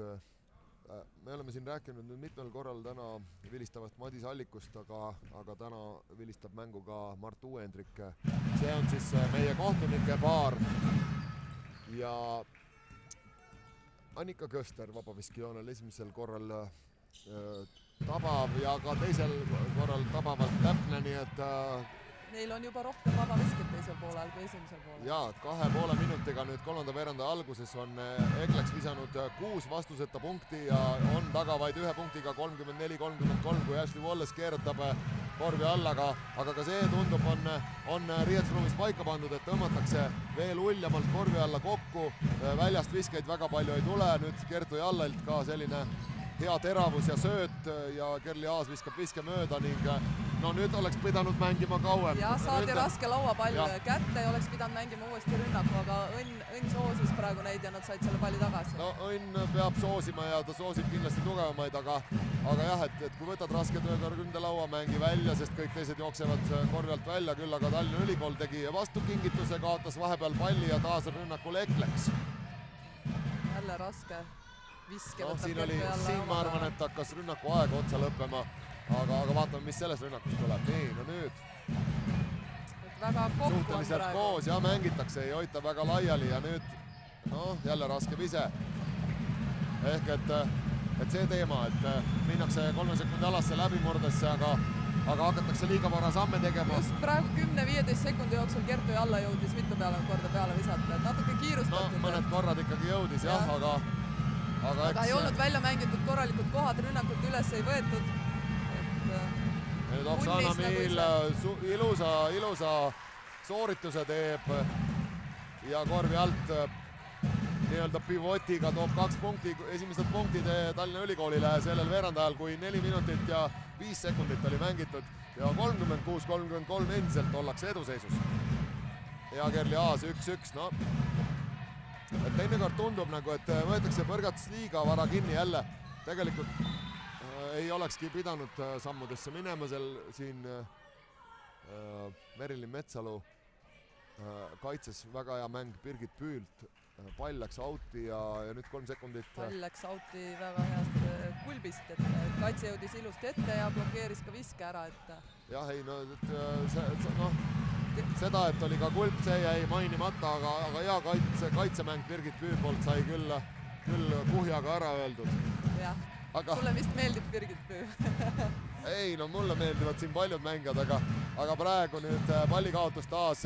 Me oleme siin rääkinud nüüd mitmel korral täna vilistavast Madis Hallikust, aga, aga täna vilistab mängu ka Mart Uendrikke. See on siis meie kohtunike paar. Ja Annika Kööster vabaviskijoonel esimesel korral äh, tabav ja ka teisel korral tabavalt täpne, nii et äh, neil on juba rohkem vabaviskid teisel poolel kui esimesel poolel. Jaa, kahe poole minutiga nüüd kolmanda veeranda alguses on Ekleks visanud kuus vastuseta punkti ja on taga vaid ühe punktiga kolmkümmend neli kolmkümmend kolm, kui Ashley Wallace keeratab korvi allaga, aga ka see tundub, on, on riietusruumis paika pandud, et tõmmatakse veel uljamalt korvi alla kokku. Väljast viskeid väga palju ei tule, nüüd Kertu Jallalt ka selline hea teravus ja sööt ja Kerli Haas viskab viske mööda ning no nüüd oleks pidanud mängima kauem. Ja saadi nüüd... raske laua palju ja kätte ja oleks pidanud mängima uuesti rünnaku, aga õnn, õnn soosis praegu neid ja nad said selle palli tagasi. No õnn peab soosima ja ta soosib kindlasti tugevamaid, aga, aga jah, et, et kui võtad raske tööga ründe laua mängi välja, sest kõik teised jooksevad korjalt välja, küll aga Tallinna Ülikool tegi vastu kingituse, kaotas vahepeal palli ja taas rünnakul Ekleks. Jälle raske. Viske, no, siin, oli, siin ma arvan, et hakkas rünnaku aega otsa lõppema, aga, aga vaatame, mis selles rünnakus tuleb. Nii, no nüüd. Et väga suhteliselt koos ja mängitakse, ei hoita väga laiali ja nüüd no, jälle raske vise. Ehk et, et see teema, et minnakse kolme sekundi alasse läbimurdesse, aga, aga hakatakse liiga vara samme tegema. Just praegu kümne-viieteist sekundi jooksul Kertu Jalla jõudis mitu peale korda peale visata. Et natuke kiirustatud. No, mõned korrad ikkagi jõudis, jah, ja. aga... Aga, aga ei olnud välja mängitud korralikud kohad, rünnakult üles ei võetud. Et Oksana Miil ilusa, ilusa soorituse teeb ja korvi alt nii-öelda pivotiga toob kaks punkti, esimesed punktid Tallinna Ülikoolile sellel veerandajal, kui neli minutit ja viis sekundit oli mängitud ja kolmkümmend kuus kolmkümmend kolm endiselt ollakse eduseisus. Ja Kerli Haas üks-üks, no... Et teinekord tundub nagu, et võetakse põrgatus liiga vara kinni jälle. Tegelikult äh, ei olekski pidanud äh, sammudesse minema seal siin äh, Merilin Metsalu äh, kaitses väga hea mäng Birgit Püült. Pall läks auti ja, ja nüüd kolm sekundit. Pall läks auti väga heast kulbist, et kaitse jõudis ilusti ette ja blokeeris ka viske ära. Et... Jah, ei, no, et, see, et, no... Seda, et oli ka kulp, see jäi mainimata, aga, aga hea kaitse, kaitsemäng Birgit Püü poolt sai küll, küll kuhjaga ära öeldud. Jah, aga... sulle vist meeldib Birgit Püü. Ei, no mulle meeldivad siin paljud mängijad, aga, aga praegu nüüd pallikaotus taas,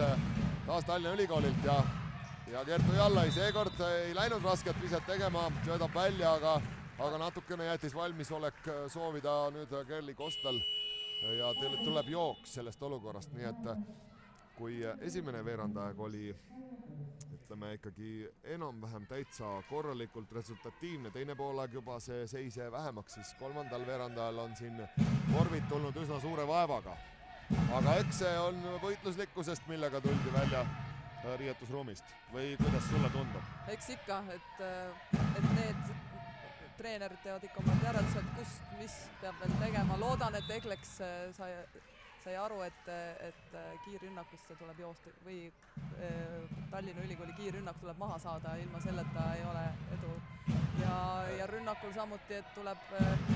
taas Tallinna Ülikoolilt ja, ja Kertu Jalla ei seekord ei läinud rasket viset tegema, söödab välja, aga, aga natukene jätis valmisolek soovida nüüd Kerli Kostal ja tuleb jooks sellest olukorrast, nii et kui esimene veerandaeg oli, ütleme, ikkagi enam-vähem täitsa korralikult resultatiivne, teine poolaeg juba see seise vähemaks, siis kolmandal veerandajal on siin korvid tulnud üsna suure vaevaga. Aga eks see on võitluslikkusest, millega tuldi välja riietusruumist või kuidas sulle tundub? Eks ikka, et, et need treenerid teevad ikka omalt järeldused, kus, mis peab veel tegema. Loodan, et Ekleks sai... sai aru, et, et kiirrünnakust tuleb joosta või Tallinna Ülikooli kiirrünnak tuleb maha saada, ilma selleta ei ole edu. Ja, ja rünnakul samuti, et tuleb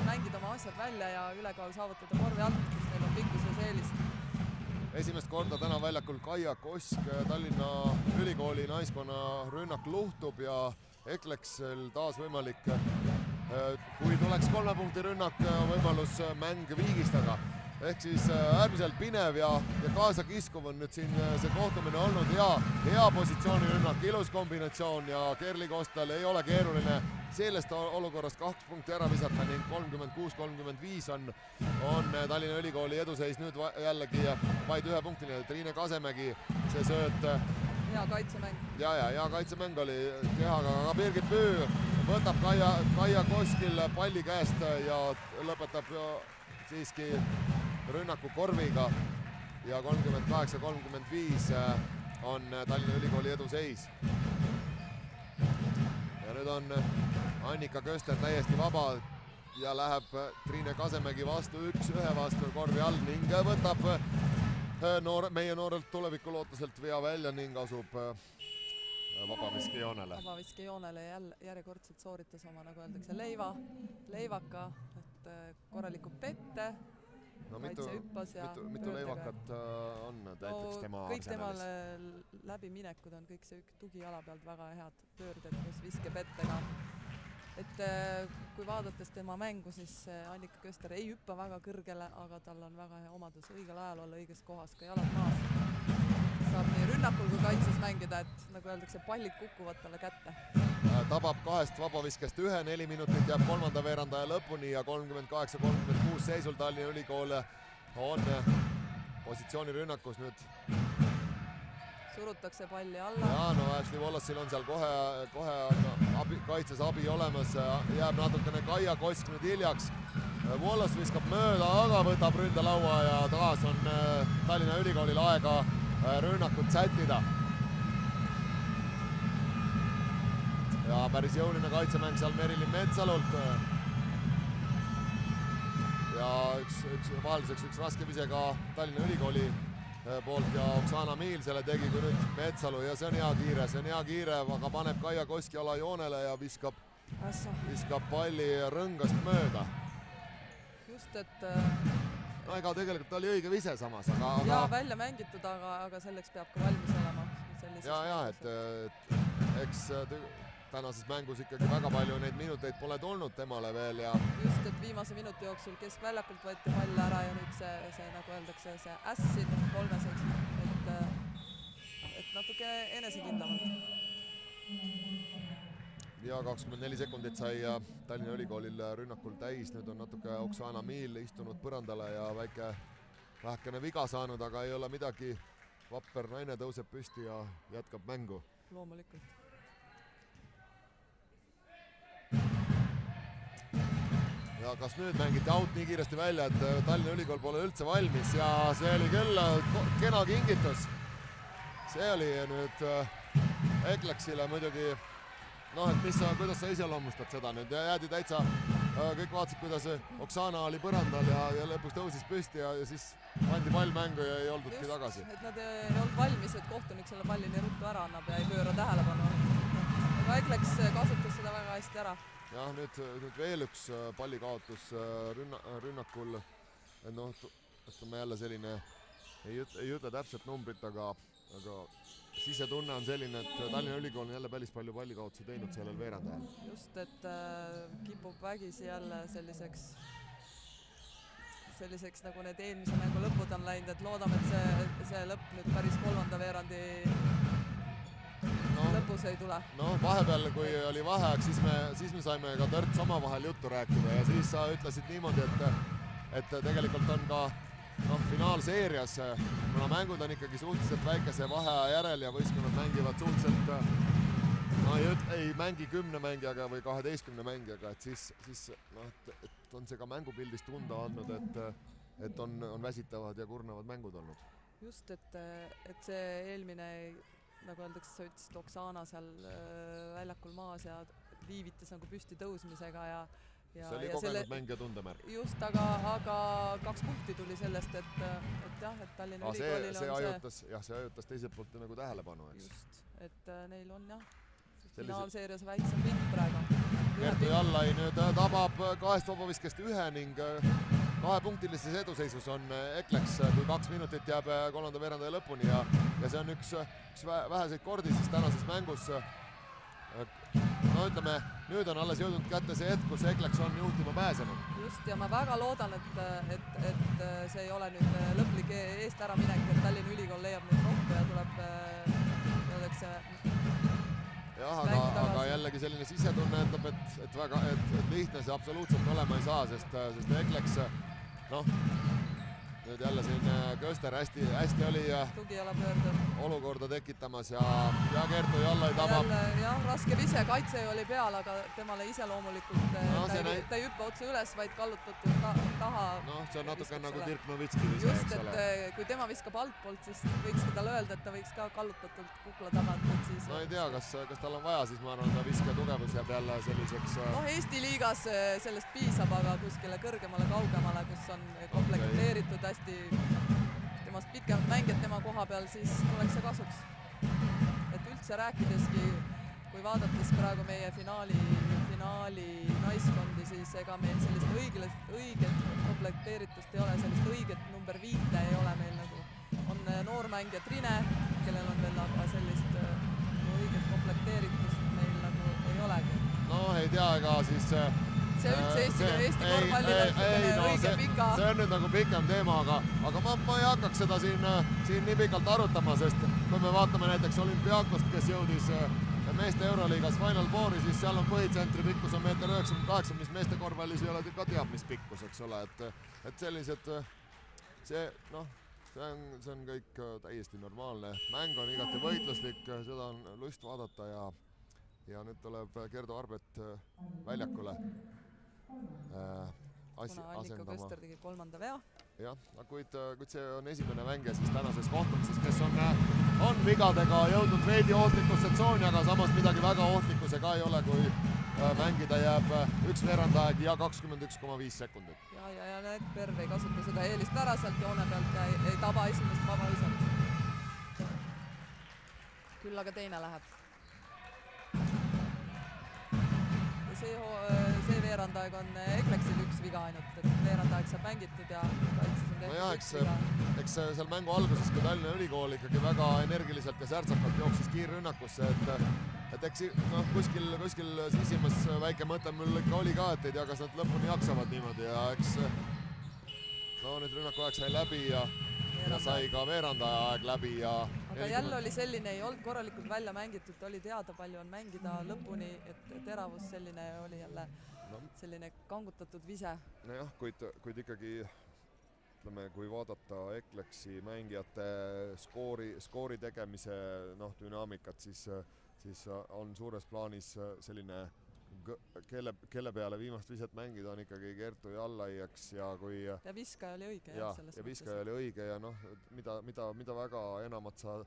mängida oma asjad välja ja ülekaal saavutada korvi alt, kus neil on pikkuses eelis. Esimest korda täna väljakul Kaia Kosk, Tallinna Ülikooli naiskonna rünnak luhtub ja Ekleksel taas võimalik, kui tuleks kolme punkti rünnak, võimalus mäng viigistada. ehk siis äärmiselt pinev ja, ja kaasakiskuv on nüüd siin see kohtumine olnud hea, hea positsiooni rünnak, ilus kombinatsioon ja Kerli Kostal ei ole keeruline sellest olukorrast kaks punkti ära visata ning kolmkümmend kuus kolmkümmend viis on, on Tallinna Ülikooli eduseis nüüd jällegi vaid ühe punktiline. Triine Kasemägi see sööt. Hea kaitsemäng. Ja, ja, ja kaitsemäng oli kehaga, aga Birgit Püü võtab Kaia, Kaia Koskil palli käest ja lõpetab siiski rünnaku korviga ja kolmkümmend kaheksa kolmkümmend viis on Tallinna Ülikooli eduseis. Ja nüüd on Annika Kööster täiesti vaba ja läheb Triine Kasemägi vastu üks ühe vastu korvi all ning võtab noor, meie noorelt tuleviku lootuselt vea välja ning asub vabaviske joonele. Vabaviske joonele järjekordselt sooritas oma, nagu öeldakse, leiva, leivaka, et korraliku pette. No mitu, ja mitu, mitu leivakat äh, on näiteks tema arsenalis? Kõik temale läbi minekud on kõik see tugiala pealt väga head pöörded, kus viskeb ettega. Et äh, kui vaadates tema mängu, siis Annika Kööster ei hüppa väga kõrgele, aga tal on väga hea omadus õigel ajal olla õiges kohas ka jalad maas. Saab nii rünnakul kui kaitses mängida, et nagu öeldakse, pallid kukuvad talle kätte. Tabab kahest vabaviskest ühe, neli minutit jääb kolmanda veerandaja lõpuni ja kolmkümmend kaheksa kolmkümmend kuus seisul Tallinna Ülikool on positsiooni rünnakus nüüd. Surutakse palli alla. Ja, no Ashley Wallace'il on seal kohe, kohe abi, kaitses abi olemas, jääb natukene Kaia Kosk nüüd hiljaks. Wallace viskab mööda, aga võtab ründelaua ja taas on Tallinna Ülikoolil aega rünnakut sätida. Ja päris jõuline kaitsemäng seal Merilin Metsalult. Ja üks, üks vaheliseks üks raske visega Tallinna Ülikooli poolt ja Oksana Miil selle tegi kui nüüd Metsalu ja see on hea kiire, see on hea kiire, aga paneb Kaia Koski ala joonele ja viskab, viskab palli rõngast mööda. Just, et... No ega tegelikult oli õige vise samas, aga... aga... Jaa, välja mängitud, aga, aga selleks peab ka valmis olema. Jaa, jaa, et, et eks tänases mängus ikkagi väga palju neid minuteid pole tulnud temale veel ja... Just, et viimase minuti jooksul keskväljakult võeti pall ära ja nüüd see, see nagu öeldakse, see ässid kolmeseks, et, et natuke enesekindlamalt. Ja kakskümmend neli sekundit sai Tallinna Ülikoolil rünnakul täis. Nüüd on natuke Oksana Miil istunud põrandale ja väike vähkene viga saanud, aga ei ole midagi. Vapper naine tõuseb püsti ja jätkab mängu. Loomulikult. Ja kas nüüd mängiti out nii kiiresti välja, et Tallinna Ülikool pole üldse valmis ja see oli küll kena kingitus. See oli nüüd Ekleksile muidugi. Noh, et mis sa, kuidas sa iseloomustad seda nüüd? Ja jäädi täitsa, kõik vaatsid, kuidas Oksana oli põrandal ja, ja lõpus tõusis püsti ja, ja siis pandi pall mängu ja ei oldudki just, tagasi. Et nad ei olnud valmis, et kohtunik selle palli nii ruttu ära annab ja ei pööra tähelepanu. Aga Egleks kasutas seda väga hästi ära. Jah, nüüd, nüüd veel üks pallikaotus rünna, rünnakul. No, ütleme jälle selline, ei ütle, ei ütle täpselt numbrit, aga... aga sisetunne on selline, et Tallinna Ülikool on jälle päris palju pallikaotsi teinud sellel veerandajal. Just, et äh, kipub vägisi jälle selliseks, selliseks nagu need eelmise mängu lõpud on läinud, et loodame, et see, see lõpp nüüd päris kolmanda veerandi no, lõpus ei tule. No vahepeal, kui oli vaheaeg, siis me, siis me saime ka Törts omavahel juttu rääkida ja siis sa ütlesid niimoodi, et, et tegelikult on ka no, finaalseerias, kuna mängud on ikkagi suhteliselt väikese vaheaja järel ja võistkonnad mängivad suhteliselt no, ei, ei mängi kümne mängijaga või kaheteistkümne mängijaga, et siis, siis no, et, et on see ka mängupildis tunda andnud, et, et on, on väsitavad ja kurnavad mängud olnud. Just, et, et see eelmine, nagu öeldakse, sa ütlesid Oksana seal väljakul maas ja viivitas nagu püsti tõusmisega ja ja, see oli kogenud selle... mängija tundemärk. Just, aga, aga kaks punkti tuli sellest, et, et jah, et Tallinna Ülikoolil on see... Ajutas, jah, see ajutas teiselt poolt nagu tähelepanu, eks? Just, et äh, neil on jah, finaalseerias väiksem pind praegu. Kertu Jalla nüüd tabab kahest vabaviskest ühe ning kahepunktilises eduseisus on Ekleks, kui kaks minutit jääb kolmanda veerandaja lõpuni ja, ja see on üks, üks väheseid kordi siis tänases mängus. no ütleme, nüüd on alles jõudnud kätte see hetk, kus Egleks on juhtima pääsenud. Just, ja ma väga loodan, et, et, et see ei ole nüüd lõplik eest ära minek, et Tallinna Ülikool leiab nüüd kokku ja tuleb jõudakse. Jah, aga, aga jällegi selline sisetunne endab, et, et, väga, et, et lihtne see absoluutselt olema ei saa, sest, sest Egleks, noh, nüüd jälle siin Kööster hästi, hästi oli olukorda tekitamas ja, ja Kertu Jalla ei tabab. Jah, raske vise, kaitse oli peal, aga temale ise loomulikult no, ta, ei, ta ei hüppa otse üles, vaid kallutatud ta, taha. No, see on natuke nagu Dirk Novitski vise. Just, et kui tema viskab altpoolt, siis võiks tal öelda, et ta võiks ka kallutatult kukla tagant. Siis no ei tea, kas, kas tal on vaja, siis ma arvan, ta viske tugevus jääb jälle selliseks. No, Eesti liigas sellest piisab, aga kuskile kõrgemale, kaugemale, kus on komplekteeritud hästi. Temast pikemalt mängijad tema koha peal, siis tuleks see kasuks. Et üldse rääkideski, kui vaadates praegu meie finaali, finaali naiskondi, siis ega meil sellist õiget, õiget komplekteeritust ei ole, sellist õiget number viite ei ole meil nagu. On noormängija Triine, kellel on veel aga sellist õiget komplekteeritust meil nagu ei olegi. No ei tea, ega siis... See üldse Eesti, Eesti korvpallidelt õige pika. See on nüüd nagu pikem teema, aga, aga ma, ma ei hakkaks seda siin, siin nii pikalt arutama, sest kui me vaatame näiteks Olümpiakost, kes jõudis meeste Euroliigas Final Fouri, siis seal on põhitsentri pikkus on meeter üheksakümmend kaheksa, mis meeste korvpallis ei ole ka teab, mis pikkus, eks ole. Et, et sellised, see, no, see, on, see on kõik täiesti normaalne. Mäng on igati võitluslik, seda on lust vaadata ja, ja nüüd tuleb Kerdu Arbet väljakule. Asi, kuna Annika Kööster tegi kolmanda vea. Jah, kuid, kuid see on esimene mängija siis tänases kohtumises, kes on, on vigadega jõudnud veidi ohtlikus tsooni, aga samas midagi väga ohtlikusega ei ole, kui mängida jääb üks veerandaeg ja kakskümmend üks koma viis sekundit. Ja, ja, ja Janett Pärv ei kasuta seda eelist ära sealt joone pealt ei, ei taba esimest vabavisalt. Küll aga teine läheb. See, see veerandaeg on Egleksil üks viga ainult, et veerandaeg saab mängitud ja kaitses on tehtud no üks viga. Eks seal mängu alguses, kui Tallinna Ülikool ikkagi väga energiliselt ja särtsakalt jooksis kiirrünnakusse, et, et eks no, kuskil, kuskil sisimas väike mõte mul ikka oli ka, et ei tea, kas nad lõpuni jaksavad niimoodi ja eks no nüüd rünnaku aeg sai läbi ja, ja sai ka veerandaja aeg läbi ja aga jälle oli selline, ei olnud korralikult välja mängitud, oli teada palju on mängida lõpuni, et teravus selline oli jälle selline kangutatud vise. Nojah, kuid, kuid ikkagi, ütleme, kui vaadata Egleksi mängijate skoori, skoori tegemise no, dünaamikat, siis, siis on suures plaanis selline, kelle, kelle peale viimast viset mängida on ikkagi Kertu Jallaiaks ja kui... Ja viskaja oli õige. Ja, ja viskaja oli õige ja noh, mida, mida, mida väga enamat sa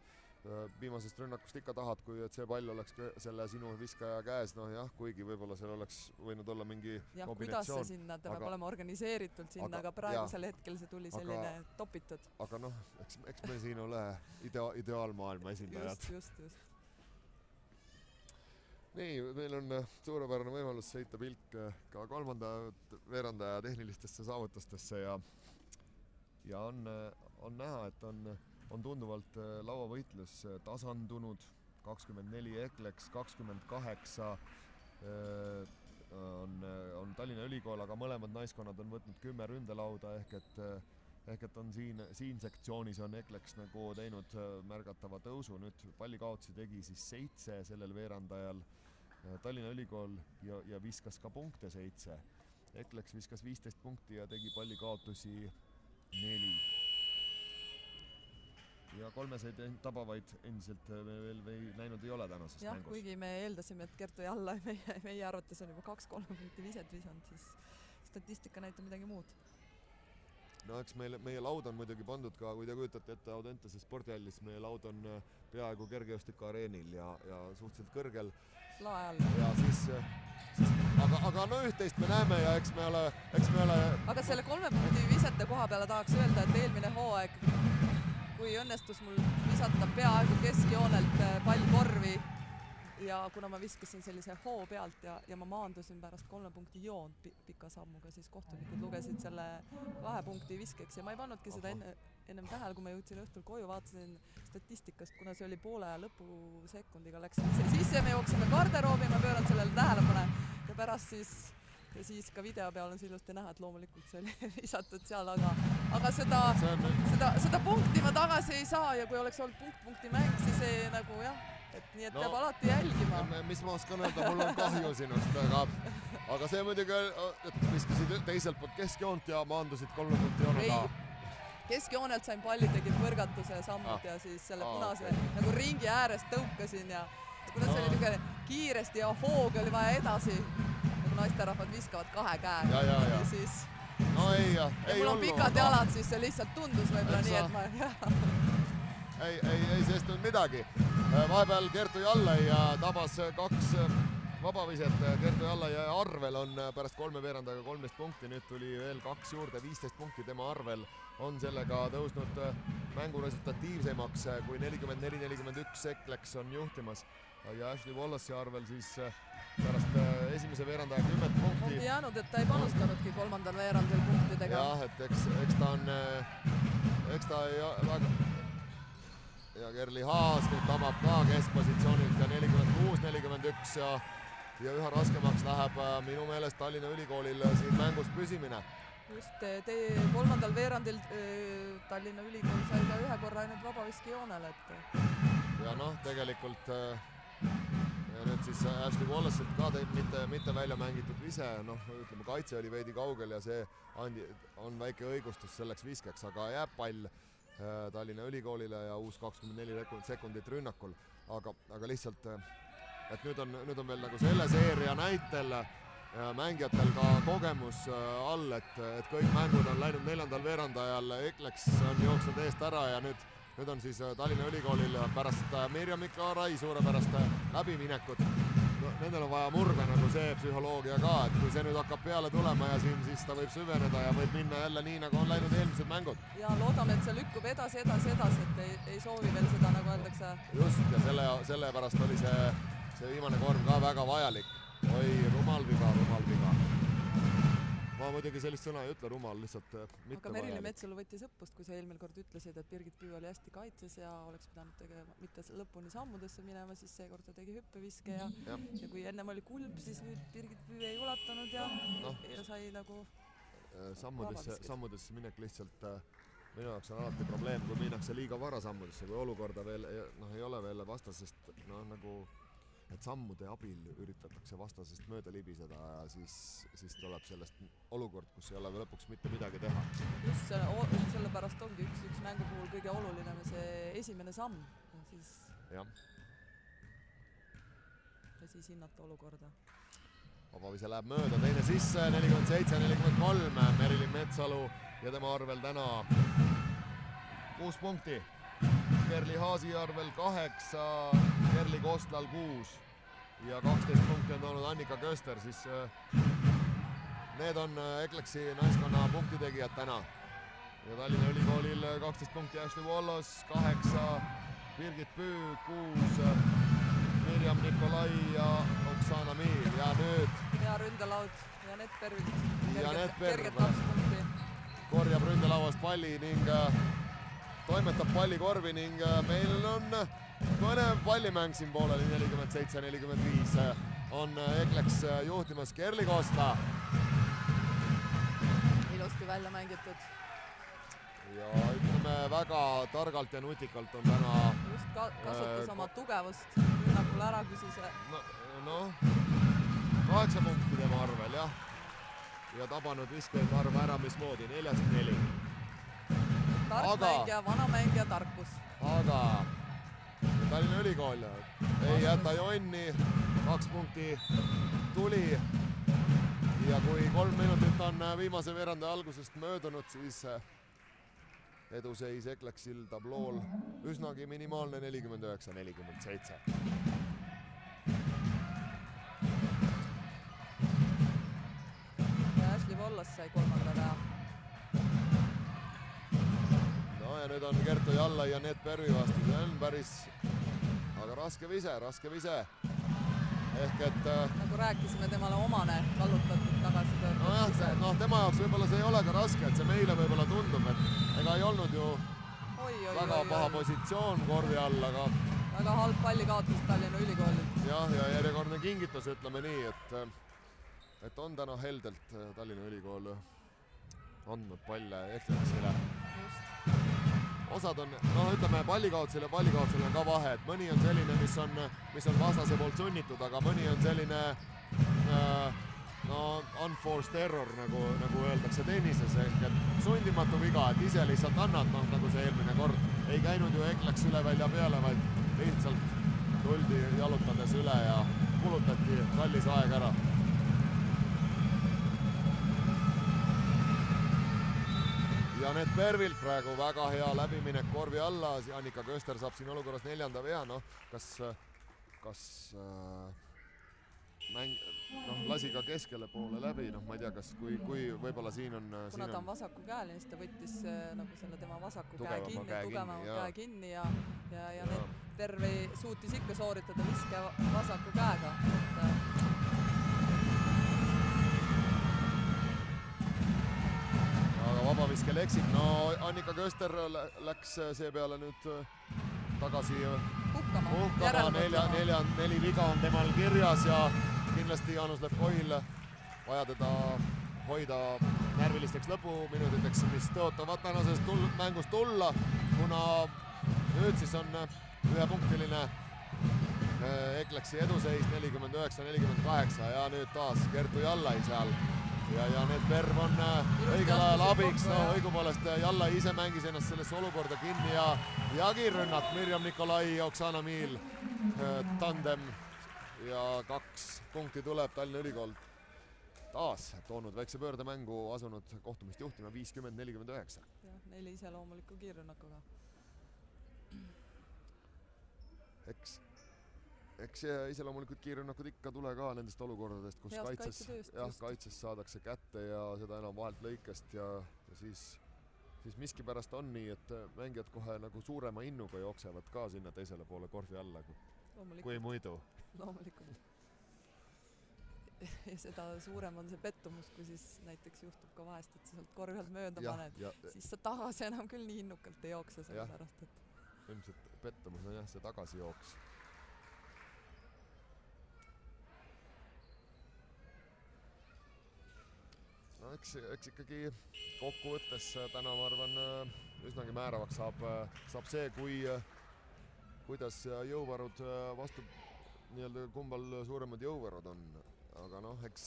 viimasest rünnakust ikka tahad, kui et see pall oleks selle sinu viskaja käes, noh jah, kuigi võib-olla seal oleks võinud olla mingi ja, kombinatsioon. Kuidas see sinna, ta aga, peab olema organiseeritud sinna, aga, aga praegusel ja, hetkel see tuli selline aga, topitud. Aga noh, eks, eks me siin ole idea, ideaalmaailma esindajad. Just, just, just. Nii, meil on suurepärane võimalus sõita pilk ka kolmanda veerandaja tehnilistesse saavutustesse ja, ja on, on näha, et on, on tunduvalt lauavõitlus tasandunud, kakskümmend neli Egleks, kakskümmend kaheksa on, on Tallinna Ülikool, aga mõlemad naiskonnad on võtnud kümme ründelauda ehk et, ehk et on siin, siin sektsioonis on Egleks nagu teinud märgatava tõusu, nüüd pallikaotsi tegi siis seitse sellel veerandajal Tallinna Ülikool ja, ja viskas ka punkte seitse. Egleks viskas viisteist punkti ja tegi pallikaotusi neli. Ja kolmeseid tabavaid endiselt me veel või näinud ei ole tänasest ja, mängus. Kuigi me eeldasime, et Kertu Jalla meie, meie arvates on juba kaks kolm punkti viset visanud, siis statistika näitab midagi muud. No eks meil, meie laud on muidugi pandud ka, kui te kujutate ette Audentases spordihallis, meie laud on peaaegu kergejõustika areenil ja, ja suhteliselt kõrgel. Lae all. Ja siis, siis aga, aga no ühteist me näeme ja eks me ole, eks me ole... Aga selle kolme punkti visete koha peale tahaks öelda, et eelmine hooaeg, kui õnnestus mul visata peaaegu keskjoonelt pall korvi ja kuna ma viskasin sellise hoo pealt ja, ja ma maandusin pärast kolme punkti joon pika sammuga, siis kohtunikud lugesid selle kahe punkti viskeks ja ma ei pannudki seda enne, ennem tähele, kui ma jõudsin õhtul koju, vaatasin statistikast, kuna see oli poole lõpu sekundiga läks. Sisse me jooksime garderoobi, ma pööran sellele tähele. pärast siis, siis ka video peal on see ilusti näha, et loomulikult see oli visatud seal, aga, aga seda, seda, seda punkti ma tagasi ei saa ja kui oleks olnud punkt-punkti mäng, siis ei nagu jah, et nii et no, peab alati jälgima. Mis ma oskan öelda, mul on kahju sinust, aga, aga see muidugi, et viskasid teiselt poolt keskjoont ja maandusid kolmekümne joonaga. Keskjoonelt sain palli, tegin põrgatuse sammud ja siis selle punase nagu ringi äärest tõukasin ja kuidas see oli kiiresti ja hooga oli vaja edasi. Naisterahvad viskavad kahe käega. No ei, ei olnud. Mul on pikad jalad, siis see lihtsalt tundus võibolla nii, et ma... Ei sest nüüd midagi. Vahepeal Kertu Jalla ja tabas kaks vabaviset. Kertu Jalla ja arvel on pärast kolme veerandaga kolmteist punkti. Nüüd tuli veel kaks juurde, viisteist punkti tema arvel. On sellega tõusnud mängu resultatiivsemaks, kui nelikümmend neli nelikümmend üks sek läks on juhtimas. Ja Ashley Wallace'i arvel siis pärast esimese veerandaja kümmet punkti. On jäänud, et ta ei panustanudki kolmandal veerandil punktidega. Jah, et eks ta on... Eks ta ei väga... Ja Kerli Haas nüüd tabab ka keskpositsioonilt ja nelikümmend kuus nelikümmend üks ja üha raskemaks läheb minu meelest Tallinna Ülikoolil siin mängus püsimine. Just teie kolmandal veerandil Tallinna Ülikool sai ka ühe korra ainult vabaviski joonele. Ja noh, tegelikult... Ja nüüd siis Ashley Wallace't ka teid mitte, mitte välja mängitud vise, noh, ütleme, kaitse oli veidi kaugel ja see andi, on väike õigustus selleks viskeks, aga jääb pall Tallinna Ülikoolile ja uus kakskümmend neli sekundit rünnakul, aga, aga lihtsalt, et nüüd on, nüüd on veel nagu selle seeria näitel mängijatel ka kogemus all, et, et kõik mängud on läinud neljandal veerandajal, Ekleks on jooksnud eest ära ja nüüd Nüüd on siis Tallinna Ülikoolil pärast Mirjam Nikolai suurepärast läbiminekut. Nendel on vaja murda nagu see psühholoogia ka, et kui see nüüd hakkab peale tulema ja siin siis ta võib süveneda ja võib minna jälle nii, nagu on läinud eelmised mängud. Ja loodame, et see lükkub edasi, edasi, edasi, et ei, ei soovi veel seda, nagu öeldakse. Just, ja selle, selle pärast oli see, see viimane korv ka väga vajalik. Oi, rumal viga, rumal viga. Ma muidugi sellist sõna ei ütle, rumal lihtsalt mitte. Aga Merilin Metsalu võttis õppust, kui sa eelmel kord ütlesid, et Birgit Püü oli hästi kaitses ja oleks pidanud tegema mitte lõpuni sammudesse minema, siis see kord ta tegi hüppeviske ja, ja. ja kui ennem oli kulb, siis nüüd Birgit Püü ei ulatanud ja, no. ja sai nagu sammudesse, sammudesse minek lihtsalt minu jaoks on alati probleem, kui minnakse liiga vara sammudesse, kui olukorda veel no, ei ole veel vastasest, no nagu et sammude abil üritatakse vastasest mööda libiseda ja siis, siis tuleb sellest olukord, kus ei ole lõpuks mitte midagi teha. Just selle, selle pärast ongi üks, üks mängu puhul kõige oluline see esimene samm ja siis, ja. Ja siis hinnata olukorda. Vabavise läheb mööda, teine sisse, nelikümmend seitse nelikümmend kolm, Merilin Metsalu ja tema arvel täna kuus punkti. Kerli Haasi arvel kaheksa, Kerli Kostlal kuus ja kaksteist punkti on olnud Annika Kööster, siis need on Ekleksi naiskonna punktitegijad täna. Ja Tallinna Ülikoolil kaksteist punkti Ashley Wallace, kaheksa, Birgit Püü, kuus, Mirjam Nikolai ja Oksana Miil. Ja nüüd... Ja ründelaud Janett Pärvilt. Janett Pärv korjab ründelauast palli ning toimetab pallikorvi ning meil on põnev pallimäng siin pooleli nelikümmend seitse nelikümmend viis on Ekleks juhtimas Kerli Kostla. Ilusti välja mängitud. Ja ütleme väga targalt ja nutikalt on täna... Just ka kasutas äh, oma tugevust rünnakul ära küsise. No, no, kaheksa punkti tema arvel, jah. Ja tabanud viskeid arv ära, mis moodi, neljast neli. Tark mängija, vana mängija, tarkus. Aga Tallinna Ülikool ei jäta jonni, kaks punkti tuli ja kui kolm minutit on viimase veerande algusest möödunud, siis eduseis Ekleksil tablool üsnagi minimaalne nelikümmend üheksa nelikümmend seitse. Ja Ashley Wallace sai kolmanda vähe. No ja nüüd on Kertu Jalla ja Janett Pärvi vastu. See on päris, aga raske vise, raske vise. Ehk et... Nagu rääkisime temale omane kallutatud tagasi pöörd. No jah, no, tema jaoks võib-olla see ei ole ka raske, et see meile võib-olla tundub, et ega ei olnud ju oi, oi, väga oi, paha oi. Positsioon korvi all, aga... Väga halb palli kaotus Tallinna Ülikoolilt. Jah, ja järjekordne kingitus, ütleme nii, et et on täna heldelt Tallinna Ülikool andnud palle Ekseleksile. Osad on, no ütleme, pallikaotsel ja pallikaotsel on ka vahe, et mõni on selline, mis on, mis on vastase poolt sunnitud, aga mõni on selline äh, no unforced error, nagu, nagu öeldakse tennises, ehk et sundimatu viga, et ise lihtsalt annad, noh, nagu see eelmine kord ei käinud ju Eklaks üle välja peale, vaid lihtsalt tuldi jalutades üle ja kulutati kallis aeg ära. Janett Pärvilt praegu väga hea läbiminek korvi alla. Annika Kööster saab siin olukorras neljanda vea. No, kas kas äh, mäng, no, lasi ka keskele poole läbi. No, ma ei tea, kas kui, kui võib-olla siin on... Kuna siin on... ta on vasaku käel, siis ta võttis nagu selle tema vasaku käe kinni, käe kinni, tugevama ja. käe kinni ja, ja, ja Janett Pärv suutis ikka sooritada viske vasaku käega. Et, vabaviske eksib. No Annika Kööster läks see peale nüüd tagasi puhkama. Neli viga on temal kirjas ja kindlasti Janus Lepoil vaja teda hoida närvilisteks lõpuminutiteks, mis tõotavad tänases mängus tulla, kuna nüüd siis on ühepunktiline Ekleksi eduseis nelikümmend üheksa nelikümmend kaheksa ja nüüd taas Kertu Jalla seal. Ja, ja need Pärv on õigel ajal abiks, no, õigupoolest Jalla ise mängis ennast sellesse olukorda kinni ja jagirünnak Mirjam Nikolai ja Oksana Miil tandem ja kaks punkti tuleb Tallinna Ülikool taas toonud väikse pöördemängu, asunud kohtumist juhtima viiskümmend nelikümmend üheksa. Neil ise loomuliku kiirrünnakuga. Eks... Eks ise loomulikult kiirrünnakud ikka tule ka nendest olukordadest, kus kaitses, jah, kaitses saadakse kätte ja seda enam vahelt lõikest ja, ja siis, siis miskipärast on nii, et mängijad kohe nagu suurema innuga jooksevad ka sinna teisele poole korvi alla kui, kui muidu. Loomulikult. Ja seda suurem on see pettumus, kui siis näiteks juhtub ka vahest, et sa sealt korvjalt mööda ja, paned, ja, siis sa tagasi enam küll nii innukalt ei jookse selle pärast. Et... Ilmselt pettumus on jah see tagasi jooks. No, eks, eks ikkagi kokkuvõttes täna, ma arvan, üsnagi määravaks saab, saab see, kui, kuidas jõuvarud vastu, nii-öelda kumbal suuremad jõuvarud on. Aga noh, eks,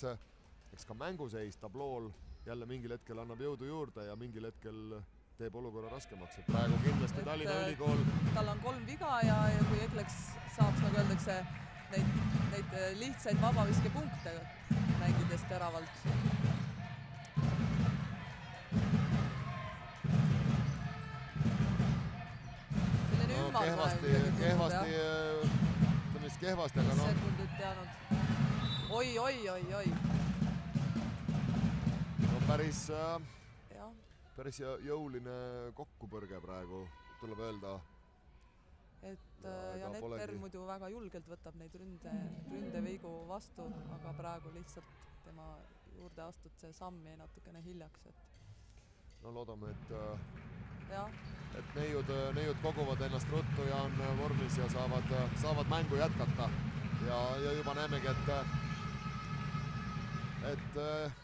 eks ka mänguseis tablool jälle mingil hetkel annab jõudu juurde ja mingil hetkel teeb olukorra raskemaks. Et praegu kindlasti Tallinna Ülikool... Tal on kolm viga ja, ja kui Ekleks saaks, nagu öeldakse, neid, neid lihtsaid vabaviske punkte mängides teravalt. Kehvasti, kehvasti, mis kehvasti, aga noh. Sekundid jäänud. Oi, oi, oi, oi. No päris, äh, päris jõuline kokkupõrge praegu, tuleb öelda. Et äh, Janett Pärv muidu väga julgelt võtab neid ründe, ründeveigu vastu, aga praegu lihtsalt tema juurde astud see samm jäi natukene hiljaks. Et... No loodame, et... Äh, Ja. Et neiud, neiud koguvad ennast ruttu ja on vormis ja saavad, saavad mängu jätkata. Ja, ja juba näemegi, et, et äh,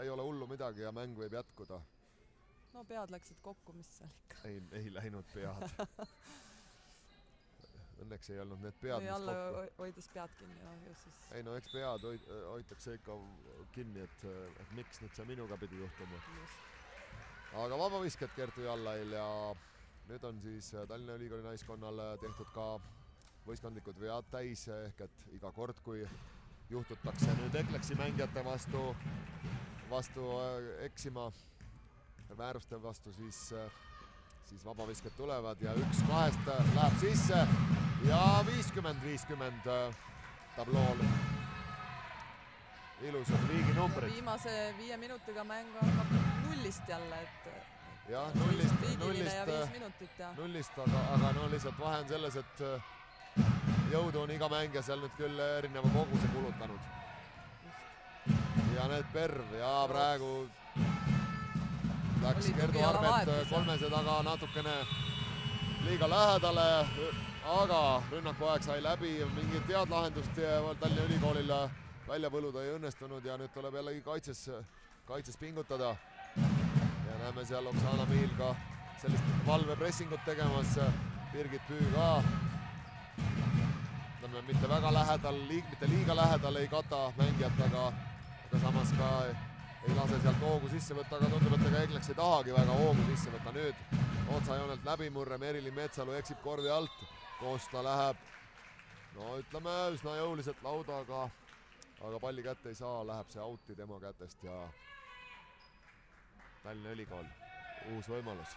ei ole hullu midagi ja mäng võib jätkuda. No pead läksid kokku, mis seal ikka. Ei, ei läinud pead. Õnneks ei olnud need pead, no, mis kokku. Hoides pead kinni. No, siis... Ei, no eks pead hoid, hoitakse ikka kinni, et, et miks nüüd see minuga pidi juhtuma. Just. Aga vabavisked Kertu Jallail ja nüüd on siis Tallinna Ülikooli naiskonnal tehtud ka võistkondlikud vead täis, ehk et iga kord, kui juhtutakse nüüd Ekleksi mängijate vastu, vastu eksima vääruste vastu, siis, siis vabavisked tulevad ja üks kahest läheb sisse ja viiskümmend viiskümmend tablool. Ilusad liiginumbrid. Viimase viie minutiga mängu on nullist jälle, et ja, nullist, nullist, ja viis minutit ja nullist, aga, aga no lihtsalt vahe on selles, et jõudu on iga mängija seal nüüd küll erineva koguse kulutanud. Janett Pärv ja praegu läks Kerdu Arbet kolmese taga natukene liiga lähedale, aga rünnaku aeg sai läbi, mingit teadlahendust Tallinna Ülikoolil välja võluda ei õnnestunud ja nüüd tuleb jällegi kaitses, kaitses pingutada. Ja näeme seal Oksana Miil ka sellist valvepressingut tegemas, Birgit Püü ka. Mitte väga lähedal, mitte liiga lähedal ei kata mängijat, aga, aga samas ka ei lase sealt hoogu sisse võtta, aga tundub, et ega Egleks ei tahagi väga hoogu sisse võtta. Nüüd otsajoonelt läbimurre, Merilin Metsalu eksib kordi alt, Kostla läheb, no ütleme üsna jõuliselt laudaga, aga palli kätte ei saa, läheb see outi tema kätest ja Tallinna Ülikool, uus võimalus.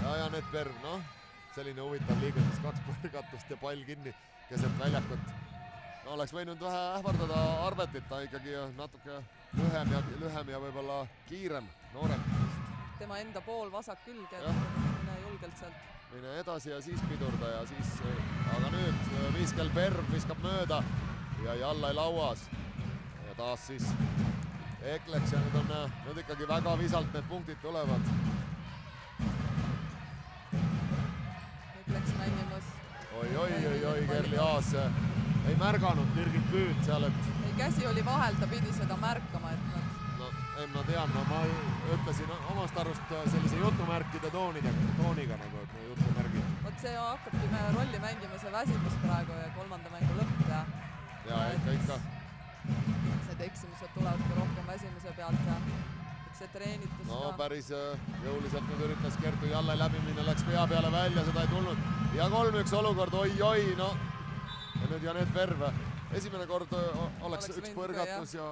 Ja Janett Pärv, noh, selline huvitav liigutus, kaks põrgatust ja pall kinni keset väljakut. No, oleks võinud vähe ähvardada Arbetit, ta ikkagi natuke lühem ja, lühem ja võib-olla kiirem, noorem. Tema enda pool vasak külge, mine julgelt sealt. Mine edasi ja siis pidurda ja siis, aga nüüd viskel Pärv viskab mööda ja Jalla lauas. Ja taas siis Ekleks ja nüüd on nüüd ikkagi väga visalt need punktid tulevad. Oi, oi, oi, oi, Kerli Haas ei märganud Birgit Püüd seal, et... Ei, käsi oli vahel, ta pidi seda märkama, et nad... No, ei, ma tean, no, ma ütlesin omast arust sellise jutumärkide tooniga, tooniga nagu, et jutumärgid. Vot see hakkabki me rolli mängima, see väsimus praegu ja kolmanda mängu lõpp ja... Ja ikka, ikka. See teksimused tulevad rohkem väsimuse pealt ja see treenitus... No, päris jõuliselt nüüd üritas Kertu Jalla läbi minna, läks pea peale välja, seda ei tulnud. Ja kolm üks olukord, oi-oi, no, ja nüüd Janett Pärv. Esimene kord oleks üks põrgatus ja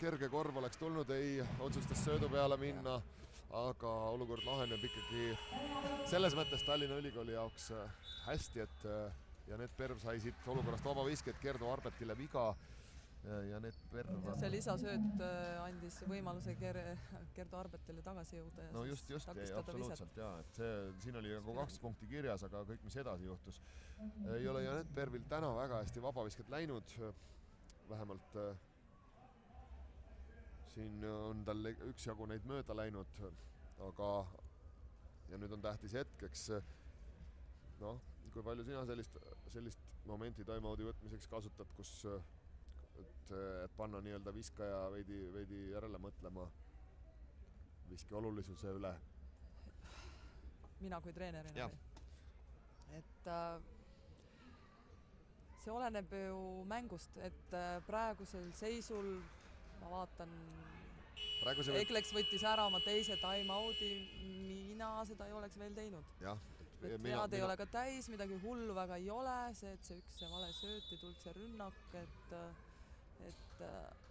kerge korv oleks tulnud, ei otsustas söödu peale minna, aga olukord laheneb ikkagi selles mõttes Tallinna Ülikooli jaoks hästi, et Janett Pärv sai siit olukorrast vaba viske, et Kerdu Arbetile viga. Janett Pärv. See lisasööd andis võimaluse Kerdu Arbetile tagasi jõuda. No just, just, absoluutselt, jaa. Siin oli nagu kaks punkti kirjas, aga kõik, mis edasi juhtus. Ei ole Janett Pärvil täna väga hästi vabavisket läinud. Vähemalt siin on tal üks jagu neid mööda läinud, aga ja nüüd on tähtis hetkeks. No, kui palju sina sellist momenti timeouti võtmiseks kasutad, kus... Et, et panna nii-öelda viskaja veidi, veidi järele mõtlema viski olulisuse üle. Mina kui treenerina. Et äh, see oleneb ju mängust, et äh, praegusel seisul ma vaatan, Praeguse Egleks võttis ära oma teise timeouti, mina seda ei oleks veel teinud. Jah. Et head ei ole ka täis, midagi hullu väga ei ole, see, et see üks see vale sööti, tult see rünnak, et... et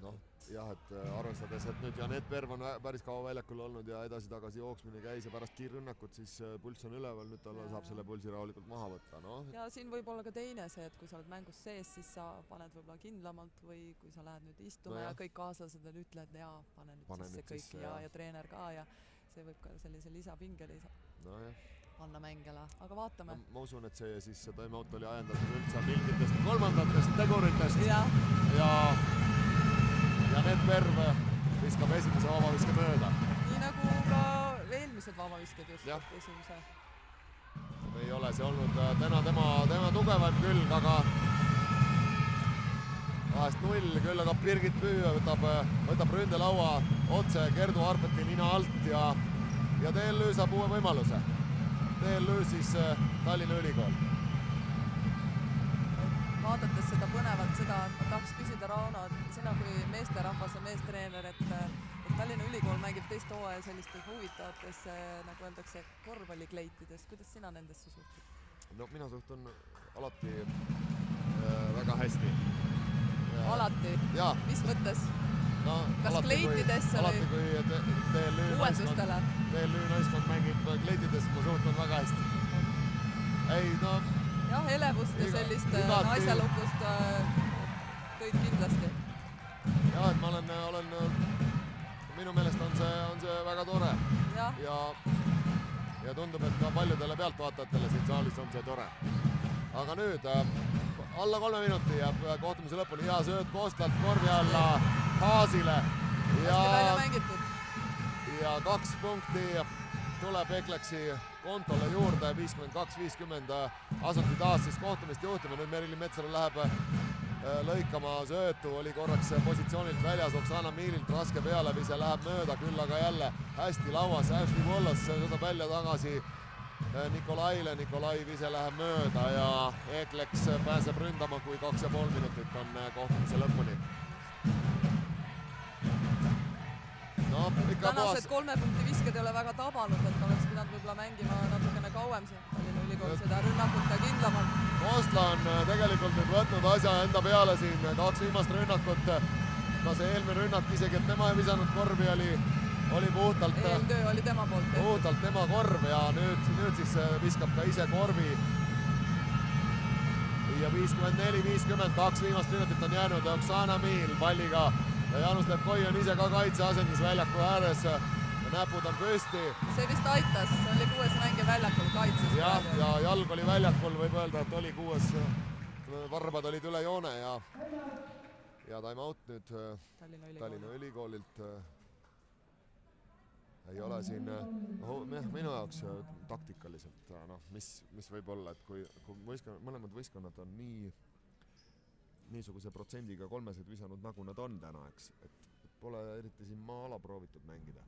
noh, jah, et arvestades, et nüüd Janett Pärv on päris kaua väljakul olnud ja edasi-tagasi jooksmine käis ja pärast kiirrünnakut, siis pulss on üleval, nüüd tal saab selle pulsi rahulikult maha võtta, noh. Ja siin võib olla ka teine see, et kui sa oled mängus sees, siis sa paned võib-olla kindlamalt või kui sa lähed nüüd istuma ja kõik kaaslased on ütled, jaa, pane nüüd sisse kõik ja treener ka ja see võib ka sellise lisapinge lisa. Nojah. Anna mängele, aga vaatame. Ma usun, et see siis see toimeaut oli ajendatud üldse mingitest kolmandatest teguritest. Ja Janett Pärv viskab esimese vabaviske mööda. Nii nagu ka eelmised vabavisked just esimese. Ei ole see olnud täna tema tugevam küll, aga kahest null küll, aga Birgit Püü võtab ründelaua otse Kerdu Arbeti nina alt ja teel löösab uue võimaluse. Teel löö siis Tallinna Ülikool. Vaadates seda põnevat, seda tahaks küsida Rauno, et sina kui meesterahvas ja meestreener, et Tallinna Ülikool mängib teist hooaja sellistes huvitavates, nagu öeldakse, korvpallikleitides. Kuidas sina nendesse suhtud? No mina suhtun alati väga hästi. Alati? Mis mõttes? Kas kleitidesse või uuendustele? Teel Lüü naiskond mängib kleitidesse, ma suhtun väga hästi. Jah, elevust ja sellist asjalukust tõid kindlasti. Jah, et ma olen, minu meelest on see väga tore ja tundub, et ka paljudele pealtvaatajatele siin saalis on see tore. Aga nüüd alla kolme minuti jääb kohtumise lõpuni hea sööd Kostlalt korvi alla Haasile ja kaks punkti tuleb Egleksi kontole juurde, viiskümmend kaks viiskümmend asuti taas siis kohtumist juhtima. Nüüd Merilin Metsalu läheb lõikama söötu, oli korraks positsioonilt väljas, Oksana Miililt raske pealevise läheb mööda, küll aga jälle hästi lauas, Ashley Wallace sõidab välja tagasi Nikolaile, Nikolai ise läheb mööda ja Ekleks pääseb ründama, kui kaks ja pool minutit on kohtumise lõpuni. No, tänased kolme punkti visked ei ole väga tabanud, et oleks pidanud võibolla mängima natukene kauem siin. Tallinna Ülikool seda rünnakuta kindlamalt. Kostla on tegelikult nüüd võtnud asja enda peale siin, kaks viimast rünnakut. Ka see eelmine rünnak isegi, et tema ei visanud korvi, oli, oli puhtalt, eeltöö oli tema poolt, puhtalt tema korv ja nüüd, nüüd siis viskab ka ise korvi. Ja viiskümmend neli viiskümmend, kaks viimast minutit on jäänud Oksana Miil palliga. Janus Lepoi on ise ka kaitse asendis väljaku ääres, näpud on püsti. See vist aitas, see oli kuues mänge väljakul kaitses. Ja, ja jalg oli väljakul, võib öelda, et oli kuues, varbad olid üle joone ja, ja time out nüüd Tallinna Ülikool. Tallinna Ülikoolilt. Ei ole siin minu jaoks taktikaliselt, no, mis, mis võib olla, et kui, kui võistkonna, mõlemad võistkonnad on nii niisuguse protsendiga kolmesed visanud, nagu nad on täna, eks, et pole eriti siin maa-ala proovitud mängida.